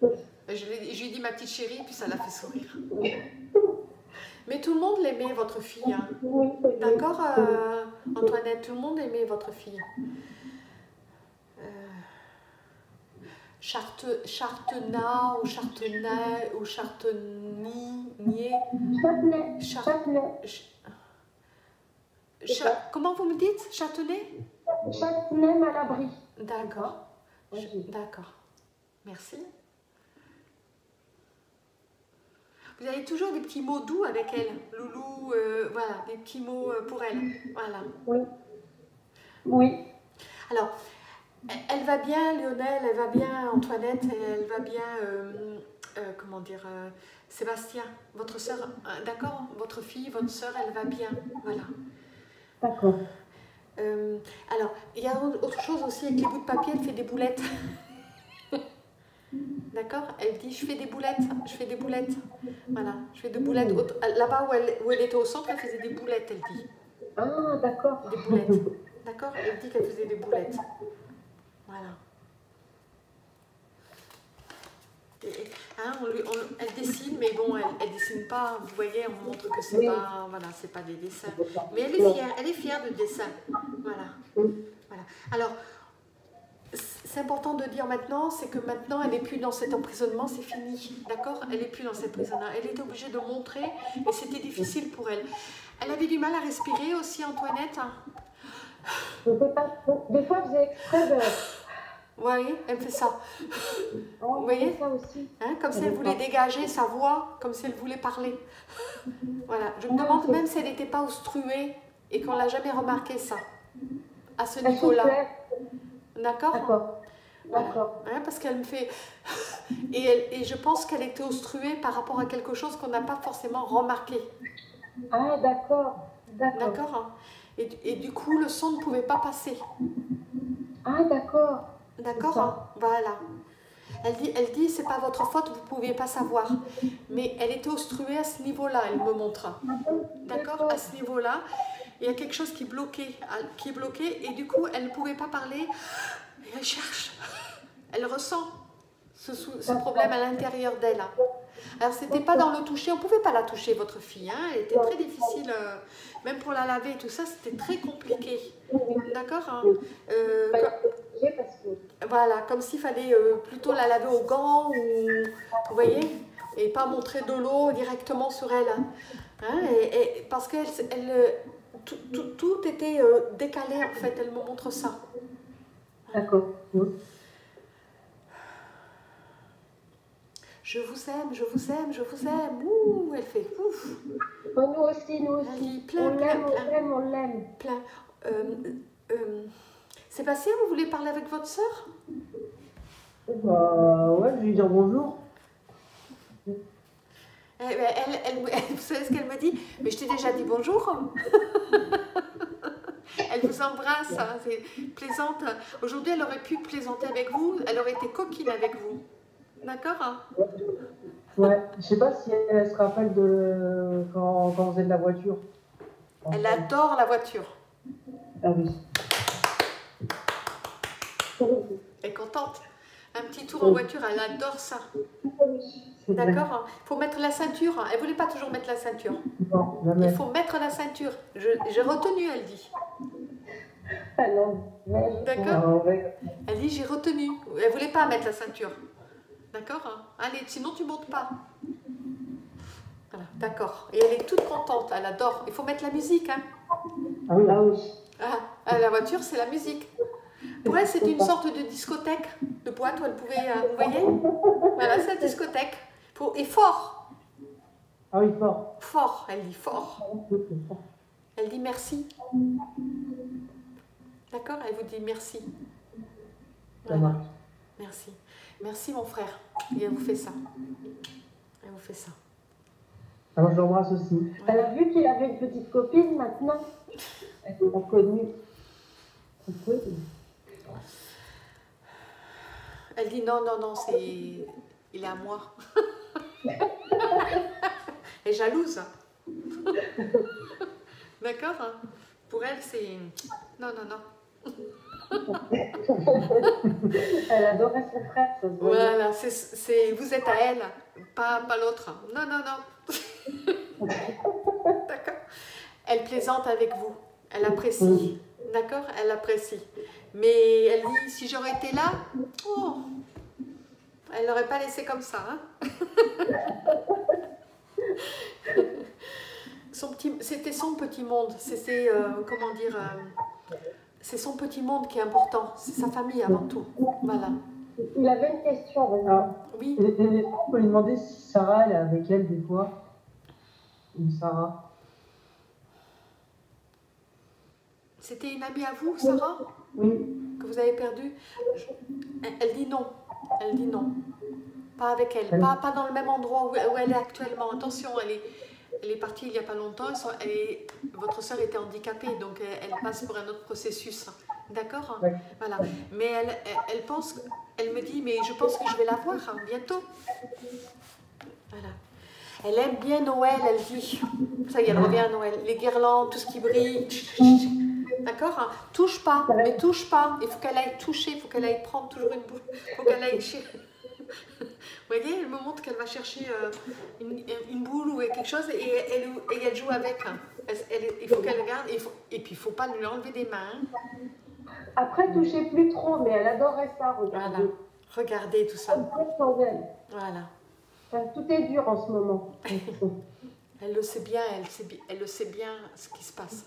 Je, je lui ai dit ma petite chérie, puis ça l'a fait sourire. Mais tout le monde l'aimait, votre fille. Hein. D'accord, euh, Antoinette, tout le monde aimait votre fille. Euh, Charte, Chartena ou Chartenay ou Chartenier. Châtenay. Char... Ch... Ch... Comment vous me dites? Châtenay? Châtenay-Malabry. D'accord. Je... D'accord. Merci. Vous avez toujours des petits mots doux avec elle, Loulou, euh, voilà, des petits mots pour elle. Voilà. Oui. Oui. Alors, elle va bien, Lionel, elle va bien, Antoinette, elle va bien, euh, euh, comment dire, euh, Sébastien, votre soeur, euh, d'accord, votre fille, votre soeur, elle va bien, voilà. D'accord. Euh, alors, il y a autre chose aussi, avec les bouts de papier, elle fait des boulettes. D'accord? Elle dit, je fais des boulettes, je fais des boulettes. Voilà, je fais des boulettes. Là-bas où elle, où elle était au centre, elle faisait des boulettes, elle dit. Ah, d'accord. Des boulettes. D'accord? Elle dit qu'elle faisait des boulettes. Voilà. Et, hein, on lui, on, elle dessine, mais bon, elle ne dessine pas. Vous voyez, on montre que ce n'est pas, voilà, c'est pas des dessins. Mais elle est fière, elle est fière de dessin. Voilà. Voilà. Alors... c'est important de dire maintenant, c'est que maintenant elle n'est plus dans cet emprisonnement, c'est fini, d'accord? Elle n'est plus dans cet emprisonnement, elle était obligée de montrer et c'était difficile pour elle. Elle avait du mal à respirer aussi, Antoinette. Je sais pas, des fois j'ai exprès de... Oui, elle fait ça. Oh, vous voyez ça aussi. Hein, comme si elle voulait dégager sa voix, comme si elle voulait parler. Voilà, je me demande même si elle n'était pas obstruée et qu'on ne l'a jamais remarqué ça, à ce niveau-là. D'accord? D'accord. D'accord. Hein, parce qu'elle me fait... et, elle, et je pense qu'elle était obstruée par rapport à quelque chose qu'on n'a pas forcément remarqué. Ah, d'accord. D'accord. Hein. Et, et du coup, le son ne pouvait pas passer. Ah, d'accord. D'accord. Hein. Voilà. Elle dit, elle dit, c'est pas votre faute, vous ne pouviez pas savoir. Mais elle était obstruée à ce niveau-là, elle me montre. D'accord? À ce niveau-là. Il y a quelque chose qui bloquait, qui bloquait, et du coup, elle ne pouvait pas parler. Et elle cherche, elle ressent ce, ce problème à l'intérieur d'elle. Alors, c'était pas dans le toucher, on ne pouvait pas la toucher, votre fille. Hein. Elle était très difficile, euh, même pour la laver et tout ça, c'était très compliqué. D'accord hein euh, comme, voilà, comme s'il fallait euh, plutôt la laver au gant, ou, vous voyez, et pas montrer de l'eau directement sur elle. Hein, et, et, parce qu'elle... Elle, Tout, tout, tout était euh, décalé, en fait. Elle me montre ça. D'accord. Oui. Je vous aime, je vous aime, je vous aime. Ouh, elle fait ouf. Bon, nous aussi, nous aussi. Elle dit, plein, on l'aime, on l'aime, on l'aime. Plein. Euh, euh, Sébastien, vous voulez parler avec votre sœur? Bah, ouais, je vais lui dire bonjour. Elle, elle, elle, elle, vous savez ce qu'elle me dit? Mais je t'ai déjà dit bonjour. Elle vous embrasse, hein, c'est plaisante. Aujourd'hui, elle aurait pu plaisanter avec vous, elle aurait été coquine avec vous. D'accord hein? Ouais, je sais pas si elle, elle se rappelle de quand, quand on faisait de la voiture. Elle enfin. Adore la voiture. Ah oui. Elle est contente. Un petit tour en voiture, elle adore ça. D'accord? Il faut mettre la ceinture. Elle ne voulait pas toujours mettre la ceinture. Non, jamais. Il faut mettre la ceinture. J'ai retenu, elle dit. D'accord? Elle dit, j'ai retenu. Elle ne voulait pas mettre la ceinture. D'accord? Allez, sinon tu ne montes pas. Voilà, d'accord. Et elle est toute contente, elle adore. Il faut mettre la musique. Hein. Ah oui, ah oui. Ah, la voiture, c'est la musique. Pour elle, c'était une sorte de discothèque, de boîte où elle pouvait, euh, vous voyez? Voilà, cette discothèque. Et fort. Ah oui, fort. Fort, elle dit fort. Elle dit merci. D'accord? Elle vous dit merci. Voilà. Merci. Merci, mon frère. Et elle vous fait ça. Elle vous fait ça. Alors, je l'embrasse aussi. Ouais. Elle a vu qu'il avait une petite copine maintenant. Elle s'est reconnue. Elle dit non, non, non, c'est... il est à moi. Elle est jalouse. D'accord hein? Pour elle, c'est... non, non, non. Elle adorait son frère. Ça se voilà, c'est... vous êtes à elle, pas, pas l'autre. Non, non, non. D'accord. Elle plaisante avec vous. Elle apprécie. D'accord, elle apprécie. Mais elle dit, si j'aurais été là, oh, elle l'aurait pas laissé comme ça. Hein? C'était son petit monde. C'est euh, comment dire, euh, c'est son petit monde qui est important. C'est sa famille avant tout. Voilà. Il avait une question, vas-y. Ah, oui. Et, et, on peut lui demander si Sarah, elle est avec elle des fois. Une Sarah. C'était une amie à vous, Sarah? Oui. Que vous avez perdue? Elle dit non. Elle dit non. Pas avec elle. elle... Pas, pas dans le même endroit où, où elle est actuellement. Attention, elle est, elle est partie il n'y a pas longtemps. Elle est, votre soeur était handicapée, donc elle, elle passe pour un autre processus. D'accord, ouais. Voilà. Mais elle, elle, elle pense, elle me dit, mais je pense que je vais la voir hein, bientôt. Voilà. Elle aime bien Noël, elle dit. Ça y est, elle revient à Noël. Les guirlandes, tout ce qui brille. D'accord hein. Touche pas, mais touche pas. Il faut qu'elle aille toucher, il faut qu'elle aille prendre toujours une boule. Il faut qu'elle aille chercher. Vous voyez, elle me montre qu'elle va chercher euh, une, une boule ou quelque chose et elle, elle, et elle joue avec. Hein. Elle, elle, il faut qu'elle regarde et, faut, et puis il ne faut pas lui enlever des mains. Hein. Après, touchez plus trop, mais elle adorait ça, regardez. Voilà. Regardez tout ça. Voilà. Enfin, tout est dur en ce moment. Elle le sait bien, elle, sait, elle le sait bien ce qui se passe.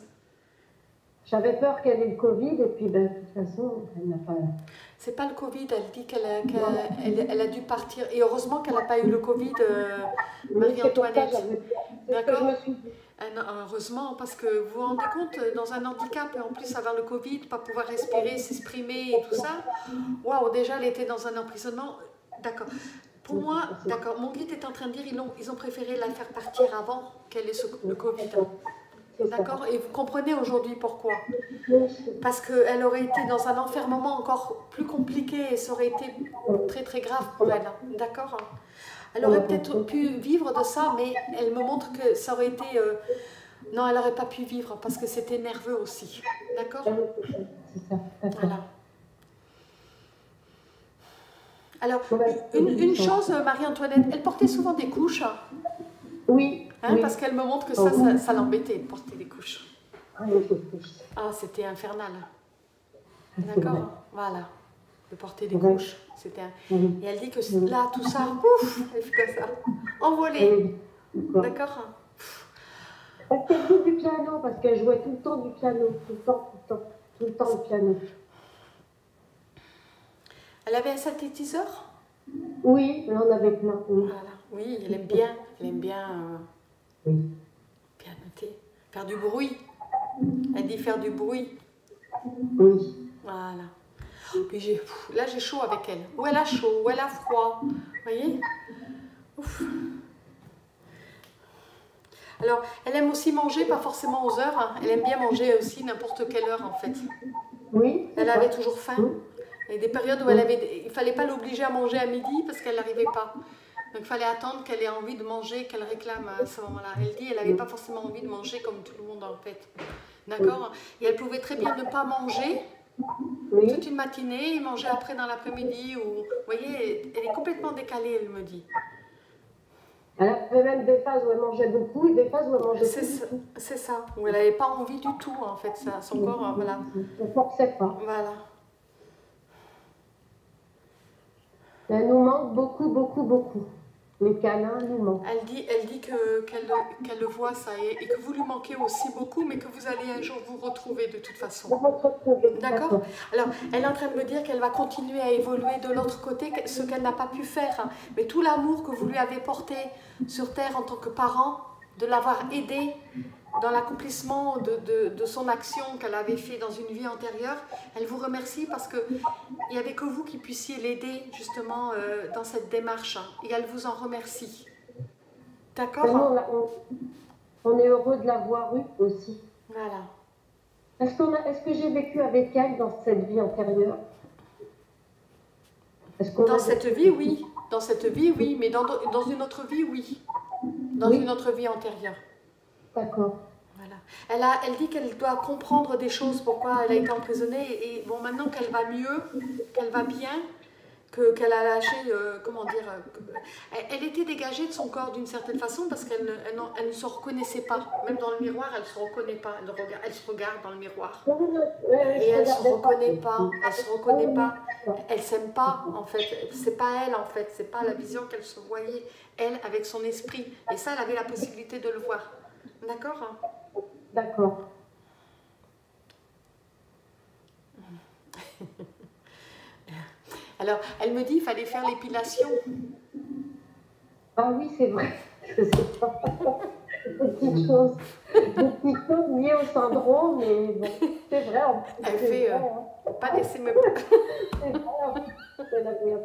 J'avais peur qu'elle ait le Covid, et puis ben, de toute façon, elle n'a pas... C'est pas le Covid, elle dit qu'elle a, qu'elle, elle, elle a dû partir. Et heureusement qu'elle n'a pas eu le Covid, euh, Marie-Antoinette. D'accord. Heureusement, parce que vous vous rendez compte, dans un handicap, et en plus avoir le Covid, pas pouvoir respirer, s'exprimer et tout ça, waouh, déjà elle était dans un emprisonnement, d'accord. Pour moi, d'accord, mon guide est en train de dire, ils ont, ils ont préféré la faire partir avant qu'elle ait ce, le Covid. D'accord, et vous comprenez aujourd'hui pourquoi. Parce qu'elle aurait été dans un enfermement encore plus compliqué et ça aurait été très très grave pour elle, d'accord. Elle aurait peut-être pu vivre de ça, mais elle me montre que ça aurait été... Euh... Non, elle n'aurait pas pu vivre parce que c'était nerveux aussi. D'accord? C'est ça. Voilà. Alors, une, une chose, Marie-Antoinette, elle portait souvent des couches. Oui. Hein, oui. Parce qu'elle me montre que ça, ça, ça l'embêtait de porter des couches. Ah, c'était infernal. D'accord? Voilà. De porter des ouais. couches, c'était un... mmh. Et elle dit que là, tout ça, ouf, elle fait comme ça, envolée, mmh. d'accord hein. Parce qu'elle joue du piano, parce qu'elle jouait tout le temps du piano, tout le temps, tout le temps, tout le temps du piano. Elle avait un synthétiseur? Oui, elle en avait plein. Oui. Voilà. Oui, elle aime bien, elle aime bien, euh... oui. bien noter, faire du bruit, elle dit faire du bruit. Oui. Voilà. Puis là, j'ai chaud avec elle. Où elle a chaud, où elle a froid. Vous voyez? Ouf. Alors, elle aime aussi manger, pas forcément aux heures. Hein. Elle aime bien manger aussi n'importe quelle heure, en fait. Oui. Elle avait toujours faim. Il y a des périodes où elle avait... il ne fallait pas l'obliger à manger à midi parce qu'elle n'arrivait pas. Donc, il fallait attendre qu'elle ait envie de manger, qu'elle réclame à ce moment-là. Elle dit qu'elle n'avait pas forcément envie de manger comme tout le monde, en fait. D'accord? Et elle pouvait très bien ne pas manger... Oui. Toute une matinée, et manger après dans l'après-midi. Vous voyez, elle est complètement décalée, elle me dit. Elle avait même des phases où elle mangeait beaucoup et des phases où elle mangeait beaucoup. C'est ça, où elle n'avait pas envie du tout, en fait, ça. Son oui. corps, voilà. On ne forçait pas. Voilà. Elle nous manque beaucoup, beaucoup, beaucoup. Les câlins nous manquent. Elle dit, elle dit que, qu'elle, qu'elle le voit, ça, et, et que vous lui manquez aussi beaucoup, mais que vous allez un jour vous retrouver de toute façon. D'accord? Alors, elle est en train de me dire qu'elle va continuer à évoluer de l'autre côté, ce qu'elle n'a pas pu faire. Hein. Mais tout l'amour que vous lui avez porté sur Terre en tant que parent, de l'avoir aidé dans l'accomplissement de, de, de son action qu'elle avait fait dans une vie antérieure, elle vous remercie parce qu'il n'y avait que vous qui puissiez l'aider justement euh, dans cette démarche. Hein, et elle vous en remercie. D'accord? on, on est heureux de l'avoir eue aussi. Voilà. Est-ce qu'on a, est-ce que j'ai vécu avec elle dans cette vie antérieure? Est-ce qu'on Dans cette vie, oui. Dans cette vie, oui. Mais dans, dans une autre vie, oui. Dans oui. une autre vie antérieure. D'accord. Voilà. Elle, a, elle dit qu'elle doit comprendre des choses, pourquoi elle a été emprisonnée. Et bon, maintenant qu'elle va mieux, qu'elle va bien, que, qu'elle a lâché, euh, comment dire, euh, elle était dégagée de son corps d'une certaine façon parce qu'elle ne, elle, elle ne se reconnaissait pas. Même dans le miroir, elle ne se reconnaît pas. Elle, rega- elle se regarde dans le miroir. Et elle ne se reconnaît pas. Elle se reconnaît pas. Elle ne s'aime pas, en fait. Ce n'est pas elle, en fait. Ce n'est pas la vision qu'elle se voyait, elle, avec son esprit. Et ça, elle avait la possibilité de le voir. D'accord. D'accord. Alors, elle me dit qu'il fallait faire l'épilation. Ah oui, c'est vrai. Je sais pas. Des petites choses. Des petites choses liées au syndrome, mais bon, c'est vrai. En plus, elle fait, vrai, euh, hein. Pas laisser me... C'est vrai, en plus, c'est la meilleure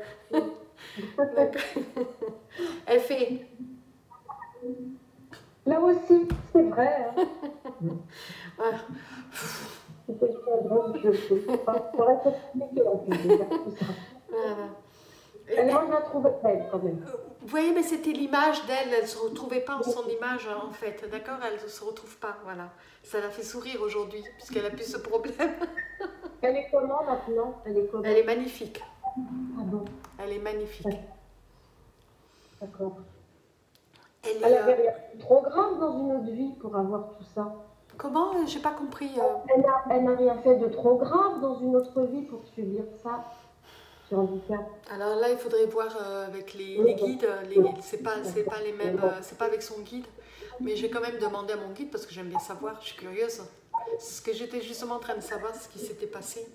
chose. Elle fait... Là aussi, c'est vrai. Hein. Voilà. C'était le syndrome, je sais pas. Ça aurait été compliqué, en plus, tout ça. Voilà. Elle, moi, je la trouvais belle, quand même. Vous voyez, mais c'était l'image d'elle. Elle ne se retrouvait pas en son image, en fait. D'accord, elle ne se retrouve pas, voilà. Ça la fait sourire aujourd'hui, puisqu'elle a plus ce problème. Elle est comment, maintenant? Elle est comment? Elle est magnifique. Ah bon? Elle est magnifique. Ouais. D'accord. Elle, elle avait rien euh... trop grave dans une autre vie pour avoir tout ça. Comment? J'ai pas compris. Euh... Elle, a, elle n'a rien fait de trop grave dans une autre vie pour subir ça. Alors là, il faudrait voir euh, avec les, les guides. C'est pas, c'est pas les mêmes, euh, c'est pas avec son guide. Mais j'ai quand même demandé à mon guide parce que j'aime bien savoir. Je suis curieuse. C'est ce que j'étais justement en train de savoir, ce qui s'était passé.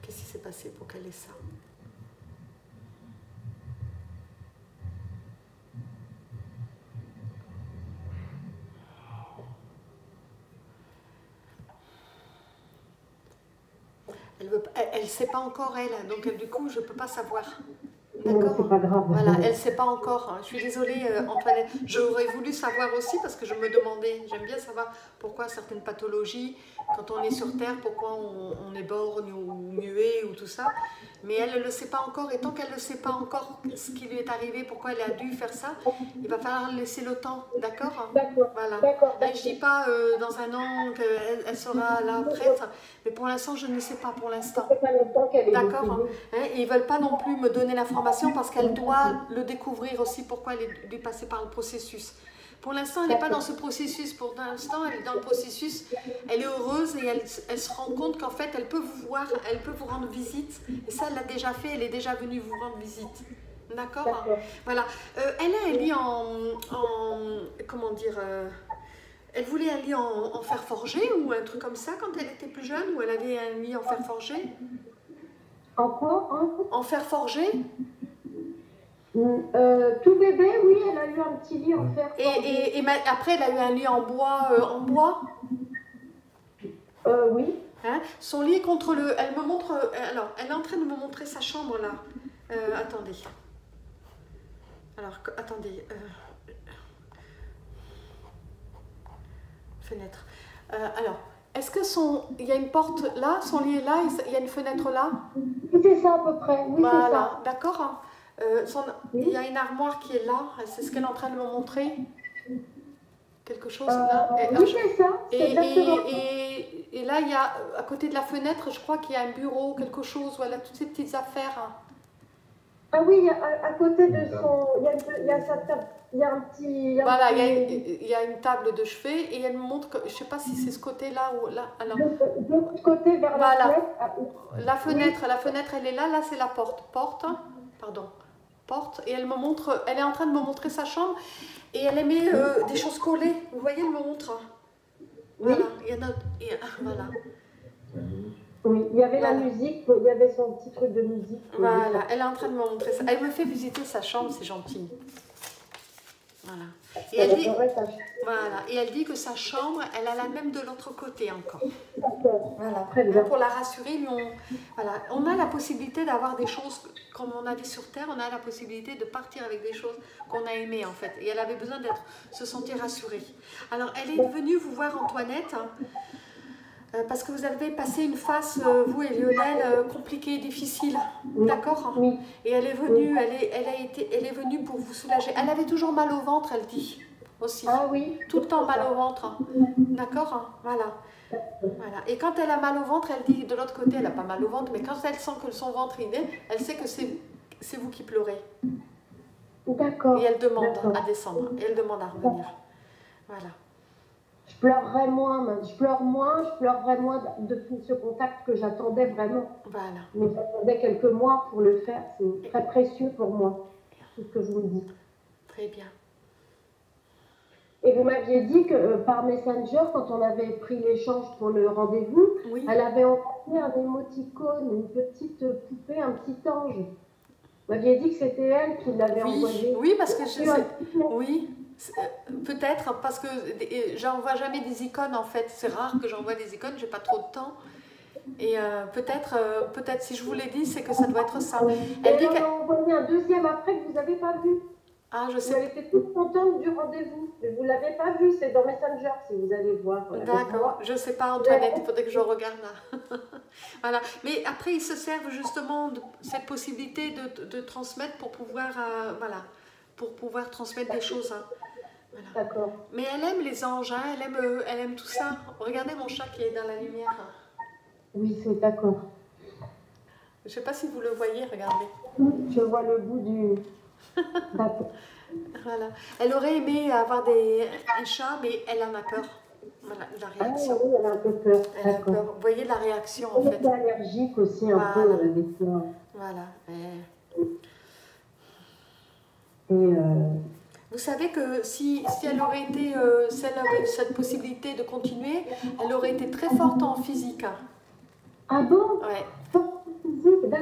Qu'est-ce qui s'est passé pour qu'elle ait ça? Elle ne sait pas encore, elle, donc elle, du coup, je ne peux pas savoir. D'accord, c'est pas grave. Voilà, elle ne sait pas encore. Hein. Je suis désolée, euh, Antoinette. J'aurais voulu savoir aussi, parce que je me demandais, j'aime bien savoir pourquoi certaines pathologies, quand on est sur Terre, pourquoi on, on est borgne ou muet ou tout ça. Mais elle ne le sait pas encore, et tant qu'elle ne sait pas encore ce qui lui est arrivé, pourquoi elle a dû faire ça, il va falloir laisser le temps, d'accord? D'accord, voilà. Et je ne dis pas euh, dans un an qu'elle elle sera là prête, mais pour l'instant, je ne sais pas pour l'instant. D'accord, hein? Et ils ne veulent pas non plus me donner l'information, parce qu'elle doit le découvrir aussi, pourquoi elle est dû passer par le processus. Pour l'instant, elle n'est pas dans ce processus. Pour l'instant, elle est dans le processus. Elle est heureuse et elle, elle se rend compte qu'en fait, elle peut vous voir, elle peut vous rendre visite. Et ça, elle l'a déjà fait, elle est déjà venue vous rendre visite. D'accord, hein? Voilà. Euh, elle a allié en, en... Comment dire euh, elle voulait aller en, en fer forgé ou un truc comme ça quand elle était plus jeune, ou elle avait un lit en fer forgé? En quoi, hein? En fer forgé? Euh, tout bébé, oui, elle a eu un petit lit en fer. Et, et, et après, elle a eu un lit en bois. Euh, en bois. Euh, oui. Hein? Son lit contre le. Elle me montre. Alors, elle est en train de me montrer sa chambre là. Euh, attendez. Alors, attendez. Euh... Fenêtre. Euh, alors. Est-ce que son, il y a une porte là, son lit est là, il y a une fenêtre là? C'est ça à peu près, oui, voilà, c'est ça. D'accord. Euh, son, oui. Il y a une armoire qui est là, c'est ce qu'elle est en train de me montrer. Quelque chose euh, là. Et, oui, c'est ça. Et, et, et, et là, il y a, à côté de la fenêtre, je crois qu'il y a un bureau, quelque chose, voilà, toutes ces petites affaires. Ah oui, il y a, à, à côté de son, il y a, il y a sa table. Il y a un petit... Voilà, il petit... y, y a une table de chevet et elle me montre, que, je ne sais pas si c'est ce côté-là ou là. Alors, de l'autre côté, vers voilà. la fenêtre. La fenêtre, oui. La fenêtre, elle est là, là c'est la porte. Porte, pardon, porte. Et elle me montre, elle est en train de me montrer sa chambre et elle aimait euh, des choses collées. Vous voyez, elle me montre. Voilà, oui. Il y en a... Il y a voilà. Oui, il y avait voilà. La musique, il y avait son petit truc de musique. Voilà, elle est en train de me montrer ça. Elle me fait visiter sa chambre, c'est gentil. Voilà. Et elle, dit, voilà. Et elle dit que sa chambre, elle a la même de l'autre côté encore. Voilà. Donc pour la rassurer, on, voilà. On a la possibilité d'avoir des choses comme on avait sur Terre, on a la possibilité de partir avec des choses qu'on a aimées en fait. Et elle avait besoin d'être, se sentir rassurée. Alors elle est venue vous voir, Antoinette, hein, parce que vous avez passé une phase, vous et Lionel, compliquée, difficile. D'accord, oui. Et elle est venue, elle est, elle a été, elle est venue pour vous soulager. Elle avait toujours mal au ventre, elle dit aussi. Ah oui. Tout le temps mal au ventre. D'accord, voilà. Voilà. Et quand elle a mal au ventre, elle dit de l'autre côté, elle a pas mal au ventre, mais quand elle sent que son ventre est né, elle sait que c'est c'est vous qui pleurez. D'accord. Et elle demande à descendre. Et elle demande à revenir. Voilà. Je pleurerai moins, je pleure moins, je pleurerai moins depuis ce contact que j'attendais vraiment. Voilà. Mais j'attendais quelques mois pour le faire, c'est très précieux pour moi, c'est ce que je vous dis. Très bien. Et Et vous m'aviez dit que euh, par Messenger, quand on avait pris l'échange pour le rendez-vous, oui. Elle avait envoyé un émoticône, une petite poupée, un petit ange. Vous m'aviez dit que c'était elle qui l'avait oui. envoyé. Oui, parce que je sais. Oui, peut-être, parce que j'envoie jamais des icônes en fait. C'est rare que j'envoie des icônes, j'ai pas trop de temps. Et euh, peut-être, euh, peut-être si je vous l'ai dit, c'est que ça doit être ça. Elle dit qu'elle a envoyé un deuxième après que vous n'avez pas vu. Ah, je sais. Vous avez été toute contente du rendez-vous, mais vous ne l'avez pas vu, c'est dans Messenger si vous allez voir. D'accord, je ne sais pas Antoinette, il faudrait que je regarde là. Voilà, mais après ils se servent justement de cette possibilité de, de transmettre pour pouvoir, euh, voilà, pour pouvoir transmettre des choses. Hein. Voilà. D'accord. Mais elle aime les anges, hein. Elle aime, euh, elle aime tout ça. Regardez mon chat qui est dans la lumière. Oui, c'est d'accord. Je ne sais pas si vous le voyez, regardez. Je vois le bout du... Voilà. Elle aurait aimé avoir des... un chat, mais elle en a peur. Voilà, la réaction. Ah oui, elle a un peu peur. Elle a peur. Vous voyez la réaction, en fait. Elle est allergique aussi, un voilà. peu, avec ça. Voilà. Et... Et euh... Vous savez que si, si elle aurait été... Euh, si elle avait cette possibilité de continuer, elle aurait été très forte en physique. Ah bon? Ouais.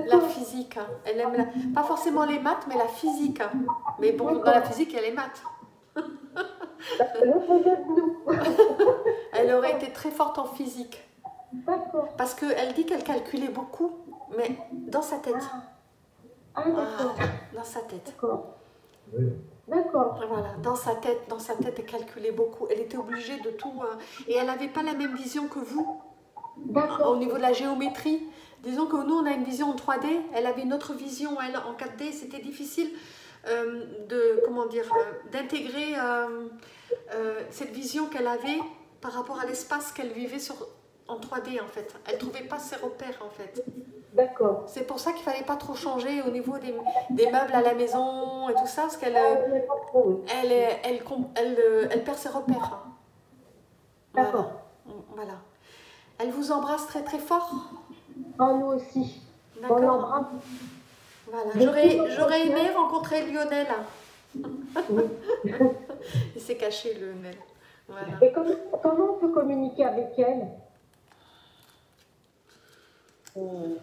La physique, hein. Elle aime la... pas forcément les maths, mais la physique. Hein. Mais bon, dans la physique, il y a les maths. Elle aurait été très forte en physique. Parce qu'elle dit qu'elle calculait beaucoup, mais dans sa tête. Ah, dans sa tête. D'accord. Voilà, dans sa tête, dans sa tête, elle calculait beaucoup. Elle était obligée de tout. Hein. Et elle n'avait pas la même vision que vous. Au niveau de la géométrie. Disons que nous, on a une vision en trois D, elle avait une autre vision, elle, en quatre D, c'était difficile euh, de, comment dire, euh, d'intégrer euh, euh, cette vision qu'elle avait par rapport à l'espace qu'elle vivait sur, en trois D, en fait. Elle ne trouvait pas ses repères, en fait. D'accord. C'est pour ça qu'il ne fallait pas trop changer au niveau des, des meubles à la maison et tout ça, parce qu'elle elle, elle, elle, elle, elle perd ses repères. D'accord. Voilà. Voilà. Elle vous embrasse très, très fort. En nous aussi. D'accord. Voilà. J'aurais aimé rencontrer Lionel. Oui. Il s'est caché, Lionel. Voilà. Et comment, comment on peut communiquer avec elle?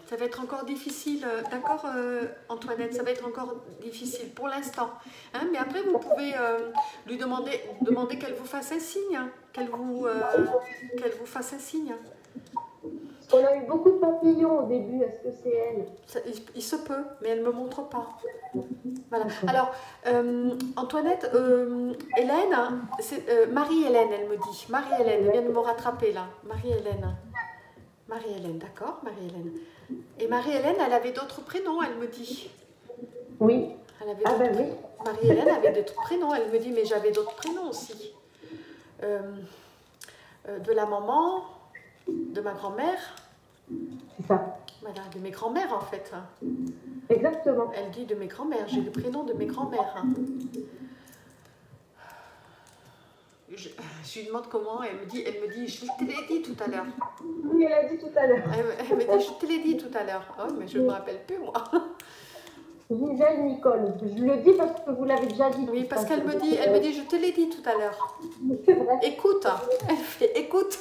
Ça va être encore difficile. D'accord, euh, Antoinette, ça va être encore difficile pour l'instant. Hein, mais après, vous pouvez euh, lui demander, demander qu'elle vous fasse un signe. Hein, qu'elle vous, euh, qu'elle vous fasse un signe. On a eu beaucoup de papillons au début, est-ce que c'est elle? Ça, il, il se peut, mais elle ne me montre pas. Voilà. Alors, euh, Antoinette, euh, Hélène, euh, Marie-Hélène, elle me dit. Marie-Hélène, elle vient de me rattraper là. Marie-Hélène. Marie-Hélène, d'accord, Marie-Hélène. Et Marie-Hélène, elle avait d'autres prénoms, elle me dit. Oui. Elle avait ah ben oui. Marie-Hélène avait d'autres prénoms, elle me dit, mais j'avais d'autres prénoms aussi. Euh, euh, de la maman, de ma grand-mère. C'est ça. Voilà, de mes grands-mères en fait. Exactement. Elle dit de mes grands-mères, j'ai le prénom de mes grands-mères. Je, je lui demande comment, elle me dit, elle me dit, je te l'ai dit tout à l'heure. Oui, elle a dit tout à l'heure. Elle, elle me dit, je te l'ai dit tout à l'heure. Oh, mais je ne oui. me rappelle plus moi. Gisèle, Nicole, je le dis parce que vous l'avez déjà dit. Oui, parce qu'elle me dit, elle me dit, je te l'ai dit tout à l'heure. C'est vrai. Écoute, elle fait, écoute.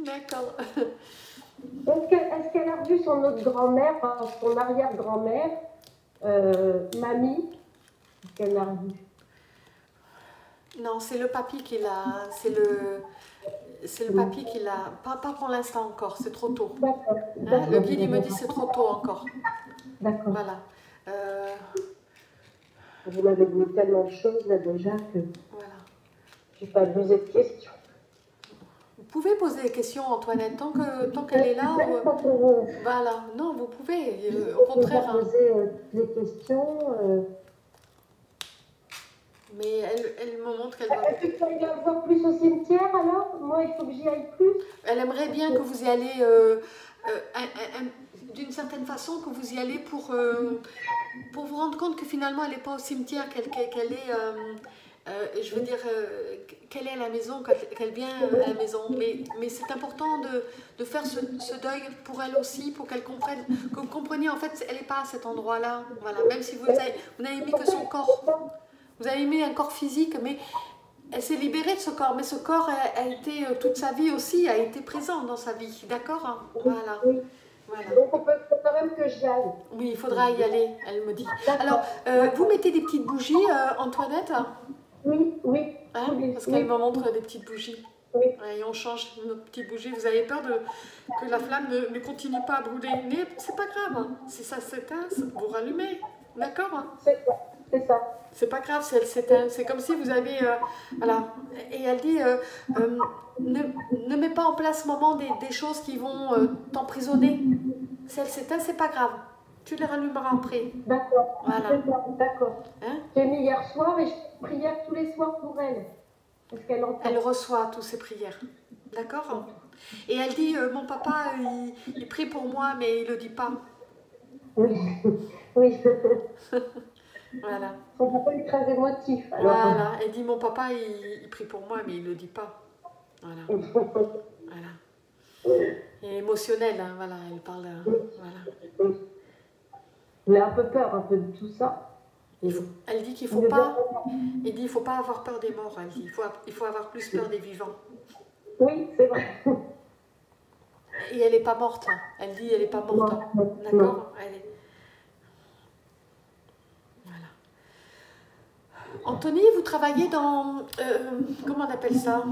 D'accord. Est-ce qu'elle est qu'elle a vu son autre grand-mère, son arrière-grand-mère, euh, mamie? Est-ce qu'elle l'a revu? Non, c'est le papy qui l'a. C'est le, c'est le papy qui l'a. Pas, pas pour l'instant encore, c'est trop tôt. Hein, le guide, il me dit c'est trop tôt encore. D'accord. Voilà. Euh... Vous m'avez dit tellement de choses là déjà que. Voilà. Je n'ai pas posé de questions. Vous pouvez poser des questions, Antoinette, tant qu'elle tant qu'elle est là. Vous... Voilà, non, vous pouvez. Euh, au contraire. Vous pouvez poser des questions. Euh... Mais elle, elle me montre qu'elle va... Est-ce que tu vas voir plus au cimetière, alors? Moi, il faut que j'y aille plus. Elle aimerait bien que vous y allez, euh, euh, d'une certaine façon, que vous y allez pour, euh, pour vous rendre compte que finalement, elle n'est pas au cimetière, qu'elle qu'elle est... Euh, euh, je veux dire, euh, qu'elle est à la maison, qu'elle vient à la maison. Mais, mais c'est important de, de faire ce, ce deuil pour elle aussi, pour qu'elle comprenne, que vous compreniez, en fait, elle n'est pas à cet endroit-là. Voilà, même si vous n'avez mis que son corps... Vous avez mis un corps physique, mais elle s'est libérée de ce corps. Mais ce corps a, a été, toute sa vie aussi, a été présent dans sa vie. D'accord? Voilà. Voilà. Donc, on peut quand même que j'y aille. Oui, il faudra y aller, elle me dit. Alors, euh, vous mettez des petites bougies, euh, Antoinette? Oui, oui. Hein, parce qu'elle oui. me montre des petites bougies. Oui. Et on change nos petites bougies. Vous avez peur de, que la flamme ne, ne continue pas à brûler. Mais c'est pas grave. Hein. Si ça s'éteint, vous rallumez. D'accord hein. C'est ça. C'est ça. C'est pas grave si elle s'éteint. C'est comme si vous avez... Euh, voilà. Et elle dit, euh, euh, ne, ne mets pas en place ce moment des, des choses qui vont euh, t'emprisonner. Si elle s'éteint, c'est pas grave. Tu les rallumeras après. D'accord. Voilà. D'accord. Hein? J'ai mis hier soir et je prière tous les soirs pour elle. Parce qu'elle entend. Elle reçoit toutes ses prières. D'accord. Et elle dit, euh, mon papa, il, il prie pour moi, mais il ne le dit pas. Oui. Oui. Voilà. Mon papa est très émotif. Alors... Voilà, elle dit mon papa il, il prie pour moi mais il ne le dit pas. Voilà. Voilà. Elle est émotionnelle, hein, voilà, elle parle. Hein, voilà. Elle a un peu peur un peu de tout ça. Il faut, elle dit qu'il faut pas. Il dit il faut pas avoir peur des morts. Elle dit il faut il faut avoir plus peur des vivants. Oui, c'est vrai. Et elle n'est pas morte. Hein. Elle dit elle n'est pas morte. Hein. D'accord. Elle est... Anthony, vous travaillez dans, euh, comment on appelle ça,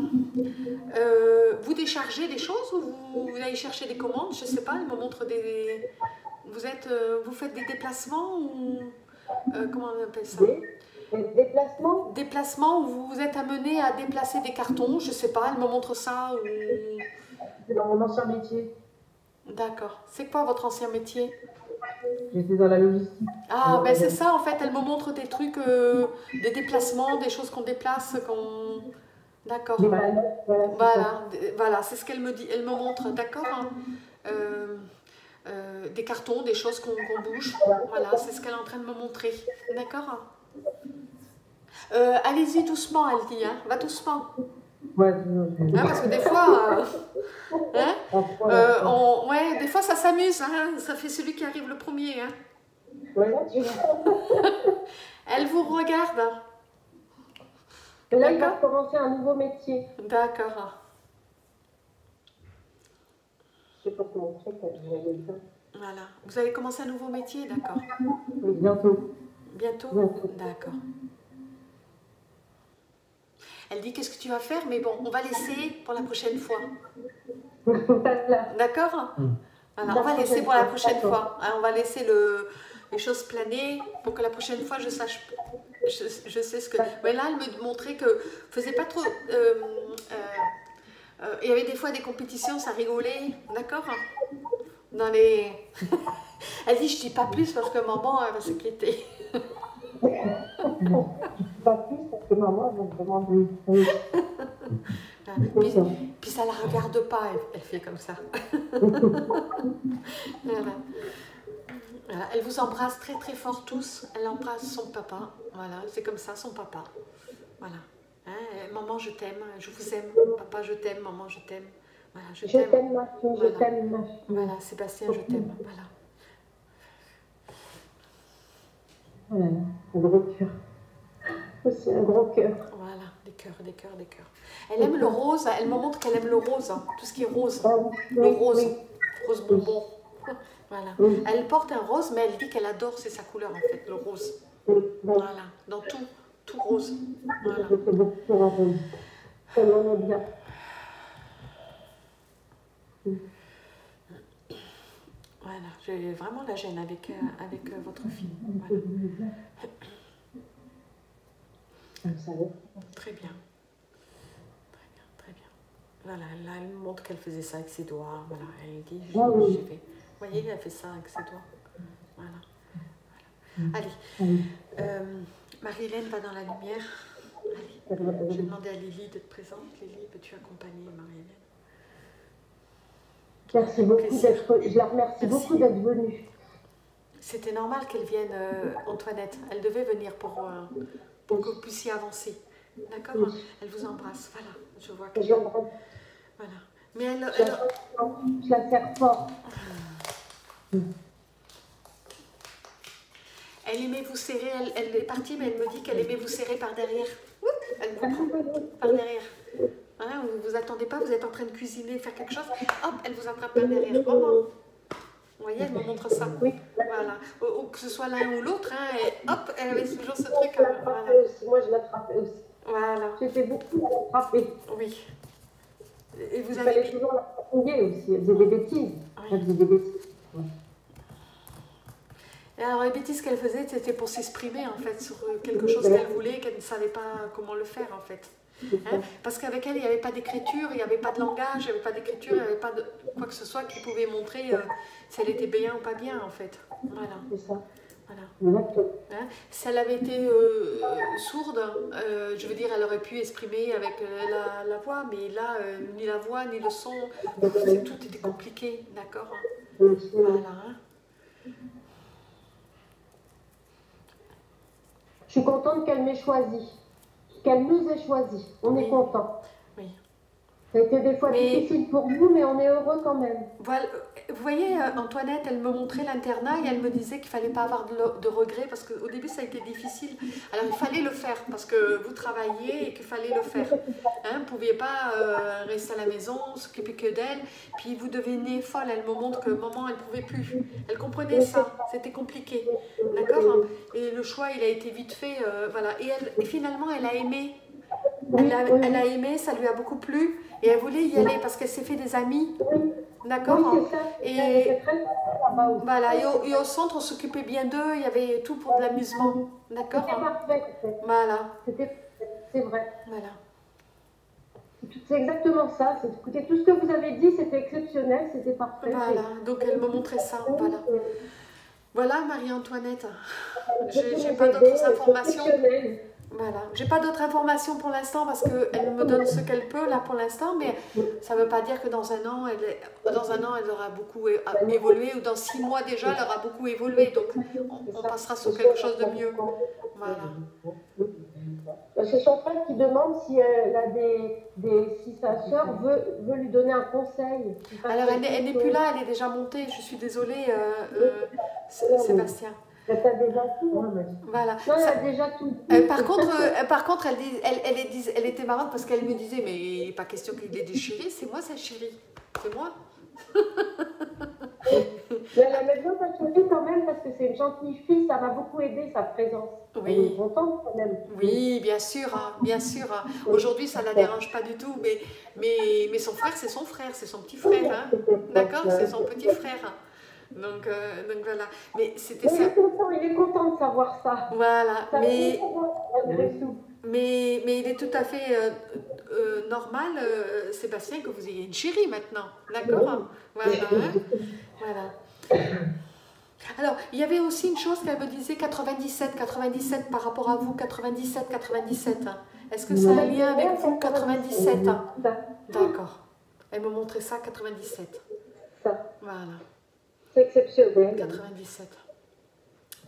euh, vous déchargez des choses ou vous, vous allez chercher des commandes, je ne sais pas, elle me montre des, vous, êtes, euh, vous faites des déplacements ou, euh, comment on appelle ça, des déplacements, déplacements où vous vous êtes amené à déplacer des cartons, je ne sais pas, elle me montre ça. Ou... C'est dans mon ancien métier. D'accord, c'est quoi votre ancien métier? J'étais dans la logistique. Ah, ben c'est ça en fait, elle me montre des trucs, euh, des déplacements, des choses qu'on déplace, qu'on... D'accord. Voilà, voilà, c'est voilà, ce qu'elle me dit, elle me montre, d'accord hein. euh, euh, Des cartons, des choses qu'on qu'on bouge, voilà, c'est ce qu'elle est en train de me montrer, d'accord euh, Allez-y doucement, elle dit, hein. Va doucement. Ouais, hein, parce que des fois, euh, hein, euh, on, ouais, des fois ça s'amuse, hein, ça fait celui qui arrive le premier. Hein. Ouais, tu Elle vous regarde. Là, il va commencer un nouveau métier. D'accord. C'est pour te montrer que vous avez ça. Voilà. Vous avez commencé un nouveau métier, d'accord. Bientôt. Bientôt, Bientôt. D'accord. Elle dit, qu'est-ce que tu vas faire? Mais bon, on va laisser pour la prochaine fois. D'accord? On va laisser pour la prochaine fois. On va laisser le, les choses planer pour que la prochaine fois, je sache... Je, je sais ce que... Mais là, elle me montrait que... faisait pas trop... Il euh, euh, euh, y avait des fois des compétitions, ça rigolait. D'accord? Dans les... Elle dit, je dis pas plus parce que maman elle va s'inquiéter. Pas plus parce que maman elle va vraiment lui. Puis, puis ça la regarde pas, elle, elle fait comme ça. Voilà. Voilà. Elle vous embrasse très très fort tous. Elle embrasse son papa. Voilà, c'est comme ça son papa. Voilà. Hein? Maman je t'aime, je vous aime. Papa je t'aime, maman je t'aime. Voilà, je t'aime. Voilà. Je t'aime. Voilà, Sébastien je t'aime. Voilà. Voilà, un gros cœur. Aussi un gros cœur. Voilà, des cœurs, des cœurs, des cœurs. Elle aime le rose, elle me montre qu'elle aime le rose, hein. Tout ce qui est rose. Ah, oui, le rose, oui. Rose bonbon. Voilà. Oui. Elle porte un rose, mais elle dit qu'elle adore, c'est sa couleur en fait, le rose. Oui. Voilà, dans tout, tout rose. Voilà. Elle en est bien. Voilà, j'ai vraiment la gêne avec, euh, avec euh, votre fille. Voilà. Très bien. Très bien, très bien. Voilà, là, elle montre qu'elle faisait ça avec ses doigts. Voilà, elle dit, je, je vais. Vous voyez, elle fait ça avec ses doigts. Voilà. Voilà. Allez, euh, Marie-Hélène va dans la lumière. Allez, je vais demander à Lili d'être présente. Lili, peux-tu accompagner Marie-Hélène? Merci beaucoup d'être, je la remercie beaucoup d'être venue. C'était normal qu'elle vienne, euh, Antoinette. Elle devait venir pour, euh, pour que vous puissiez avancer. D'accord oui. hein? Elle vous embrasse. Voilà, je vois que... Voilà. Mais elle... Je, elle... je la serre fort. Elle aimait vous serrer, elle, elle est partie, mais elle me dit qu'elle aimait vous serrer par derrière. Elle vous prend par derrière. Voilà, vous ne vous attendez pas, vous êtes en train de cuisiner, faire quelque chose, hop, elle vous attrape par derrière. Maman. Vous voyez, elle me montre ça. Voilà. Ou, ou que ce soit l'un ou l'autre, hein, et hop, elle avait toujours ce truc. Hein. Voilà. Moi, je l'attrapais aussi. Voilà. J'étais beaucoup attrapée. Oui. Et vous avez... Il fallait toujours la fatiguer aussi. Elle faisait des bêtises. Oui. Elle faisait des bêtises. Oui. Alors, les bêtises qu'elle faisait, c'était pour s'exprimer, en fait, sur quelque chose qu'elle voulait, qu'elle ne savait pas comment le faire, en fait. Hein? Parce qu'avec elle, il n'y avait pas d'écriture, il n'y avait pas de langage, il n'y avait pas d'écriture, il n'y avait pas de quoi que ce soit qui pouvait montrer euh, si elle était bien ou pas bien, en fait. Voilà. C'est ça. Voilà. Hein? Si elle avait été euh, sourde, euh, je veux dire, elle aurait pu exprimer avec euh, la, la voix, mais là, euh, ni la voix, ni le son, tout était compliqué, d'accord? Voilà. Hein? Je suis contente qu'elle m'ait choisie, qu'elle nous ait choisis. On oui. est content. Oui. Ça a été des fois mais... difficile pour nous, mais on est heureux quand même. Voilà. Vous voyez, Antoinette, elle me montrait l'internat et elle me disait qu'il ne fallait pas avoir de, de regrets parce qu'au début, ça a été difficile. Alors, il fallait le faire parce que vous travailliez et qu'il fallait le faire. Hein, vous ne pouviez pas euh, rester à la maison, s'occuper que d'elle. Puis, vous devenez folle. Elle me montre que maman, elle ne pouvait plus. Elle comprenait ça. C'était compliqué. D'accord? Et le choix, il a été vite fait. Euh, voilà. Et, elle, et finalement, elle a aimé. Elle a, elle a aimé, ça lui a beaucoup plu. Et elle voulait y aller parce qu'elle s'est fait des amis. D'accord oui, et, voilà, et, au, et au centre, on s'occupait bien d'eux, il y avait tout pour de l'amusement. D'accord. C'était parfait. Voilà. C'est vrai. Voilà. C'est exactement ça. Écoutez, tout ce que vous avez dit, c'était exceptionnel, c'était parfait. Voilà, donc elle me montrait ça. Voilà, voilà Marie-Antoinette. Je n'ai pas d'autres informations. Voilà, j'ai pas d'autres informations pour l'instant parce qu'elle me donne ce qu'elle peut là pour l'instant, mais ça ne veut pas dire que dans un an, elle, dans un an, elle aura beaucoup évolué ou dans six mois déjà, elle aura beaucoup évolué. Donc, on, on passera sur quelque chose de mieux. Voilà. C'est Chantal qui demande si, elle a des, des, si sa soeur veut, veut lui donner un conseil. Alors, elle n'est plus là, elle est déjà montée. Je suis désolée, euh, euh, Sébastien. T'as déjà tout, hein, mais... Voilà. Non, elle ça... a déjà tout. Euh, par contre, euh, par contre, elle, dis... elle, elle, elle, dis... elle était marrante parce qu'elle me disait, mais il n'est pas question qu'il l'ait déchiré, c'est moi sa chérie, c'est moi. Mais elle aimait bien sa chérie quand même parce que c'est une gentille fille, ça m'a beaucoup aidé sa présence. Oui. Elle est contente quand même. Oui, bien sûr, hein, bien sûr. Hein. Aujourd'hui, ça ne la dérange pas du tout, mais, mais, mais son frère, c'est son frère, c'est son petit frère, hein. D'accord, c'est son petit frère. Hein. Donc, euh, donc voilà, mais c'était ça. Il est content de savoir ça. Voilà, ça mais, mais, mais il est tout à fait euh, euh, normal, euh, Sébastien, que vous ayez une chérie maintenant, d'accord? Voilà, hein? Voilà. Alors, il y avait aussi une chose qu'elle me disait, quatre-vingt-dix-sept, quatre-vingt-dix-sept par rapport à vous, quatre-vingt-dix-sept, quatre-vingt-dix-sept. Est-ce que ça a un lien avec vous, quatre-vingt-dix-sept? D'accord. Elle me montrait ça, quatre-vingt-dix-sept. Voilà. C'est exceptionnel. quatre-vingt-dix-sept.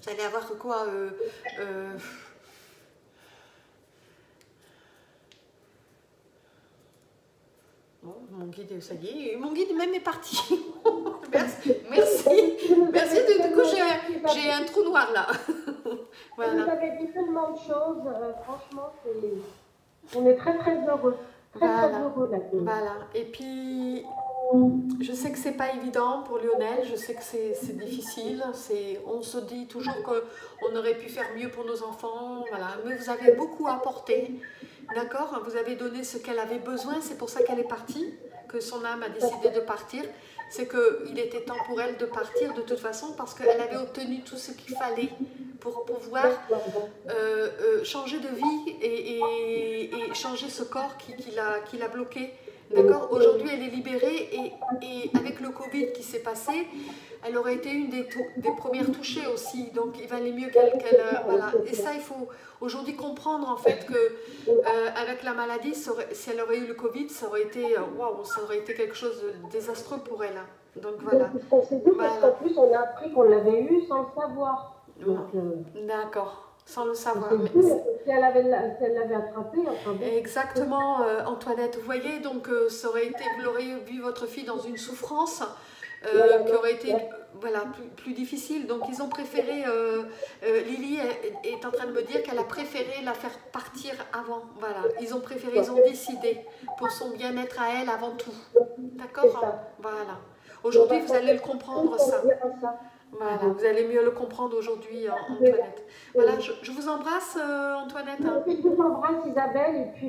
Vous allez avoir quoi euh, euh... Bon, mon guide, ça y est. Mon guide même est parti. Merci. Merci. Merci. Du coup, j'ai un trou noir là. Voilà. Vous avez dit tellement de choses. Euh, franchement, est... on est très très heureux. Très, voilà. Très heureux là. Voilà. Et puis... Je sais que c'est pas évident pour Lionel, je sais que c'est difficile, on se dit toujours qu'on aurait pu faire mieux pour nos enfants, voilà. Mais vous avez beaucoup apporté, d'accord? Vous avez donné ce qu'elle avait besoin, c'est pour ça qu'elle est partie, que son âme a décidé de partir, c'est qu'il était temps pour elle de partir de toute façon parce qu'elle avait obtenu tout ce qu'il fallait pour pouvoir euh, euh, changer de vie et, et, et changer ce corps qui, qui l'a qui l'a bloqué. D'accord. Aujourd'hui, elle est libérée et, et avec le Covid qui s'est passé, elle aurait été une des, des premières touchées aussi. Donc, il valait mieux qu'elle... qu'elle euh, voilà. Et ça, il faut aujourd'hui comprendre en fait que euh, avec la maladie, ça aurait, si elle aurait eu le Covid, ça aurait été, waouh, ça aurait été quelque chose de désastreux pour elle. Donc voilà. On s'est dit parce qu'en plus, on a appris qu'on l'avait eu sans le savoir. D'accord. Sans le savoir. Mais... Si elle l'avait attrapée, enfin bon. Exactement, euh, Antoinette. Vous voyez, donc, euh, ça aurait été, vous auriez vu votre fille dans une souffrance euh, voilà, qui aurait été voilà, plus, plus difficile. Donc, ils ont préféré euh, euh, euh, Lili est, est en train de me dire qu'elle a préféré la faire partir avant. Voilà, ils ont préféré, ils ont décidé pour son bien-être à elle avant tout. D'accord, hein? Voilà. Aujourd'hui, vous allez le comprendre, ça. Voilà, vous allez mieux le comprendre aujourd'hui, hein, Antoinette. Voilà, je, je vous embrasse, euh, Antoinette. Hein. Je vous embrasse, Isabelle, et puis...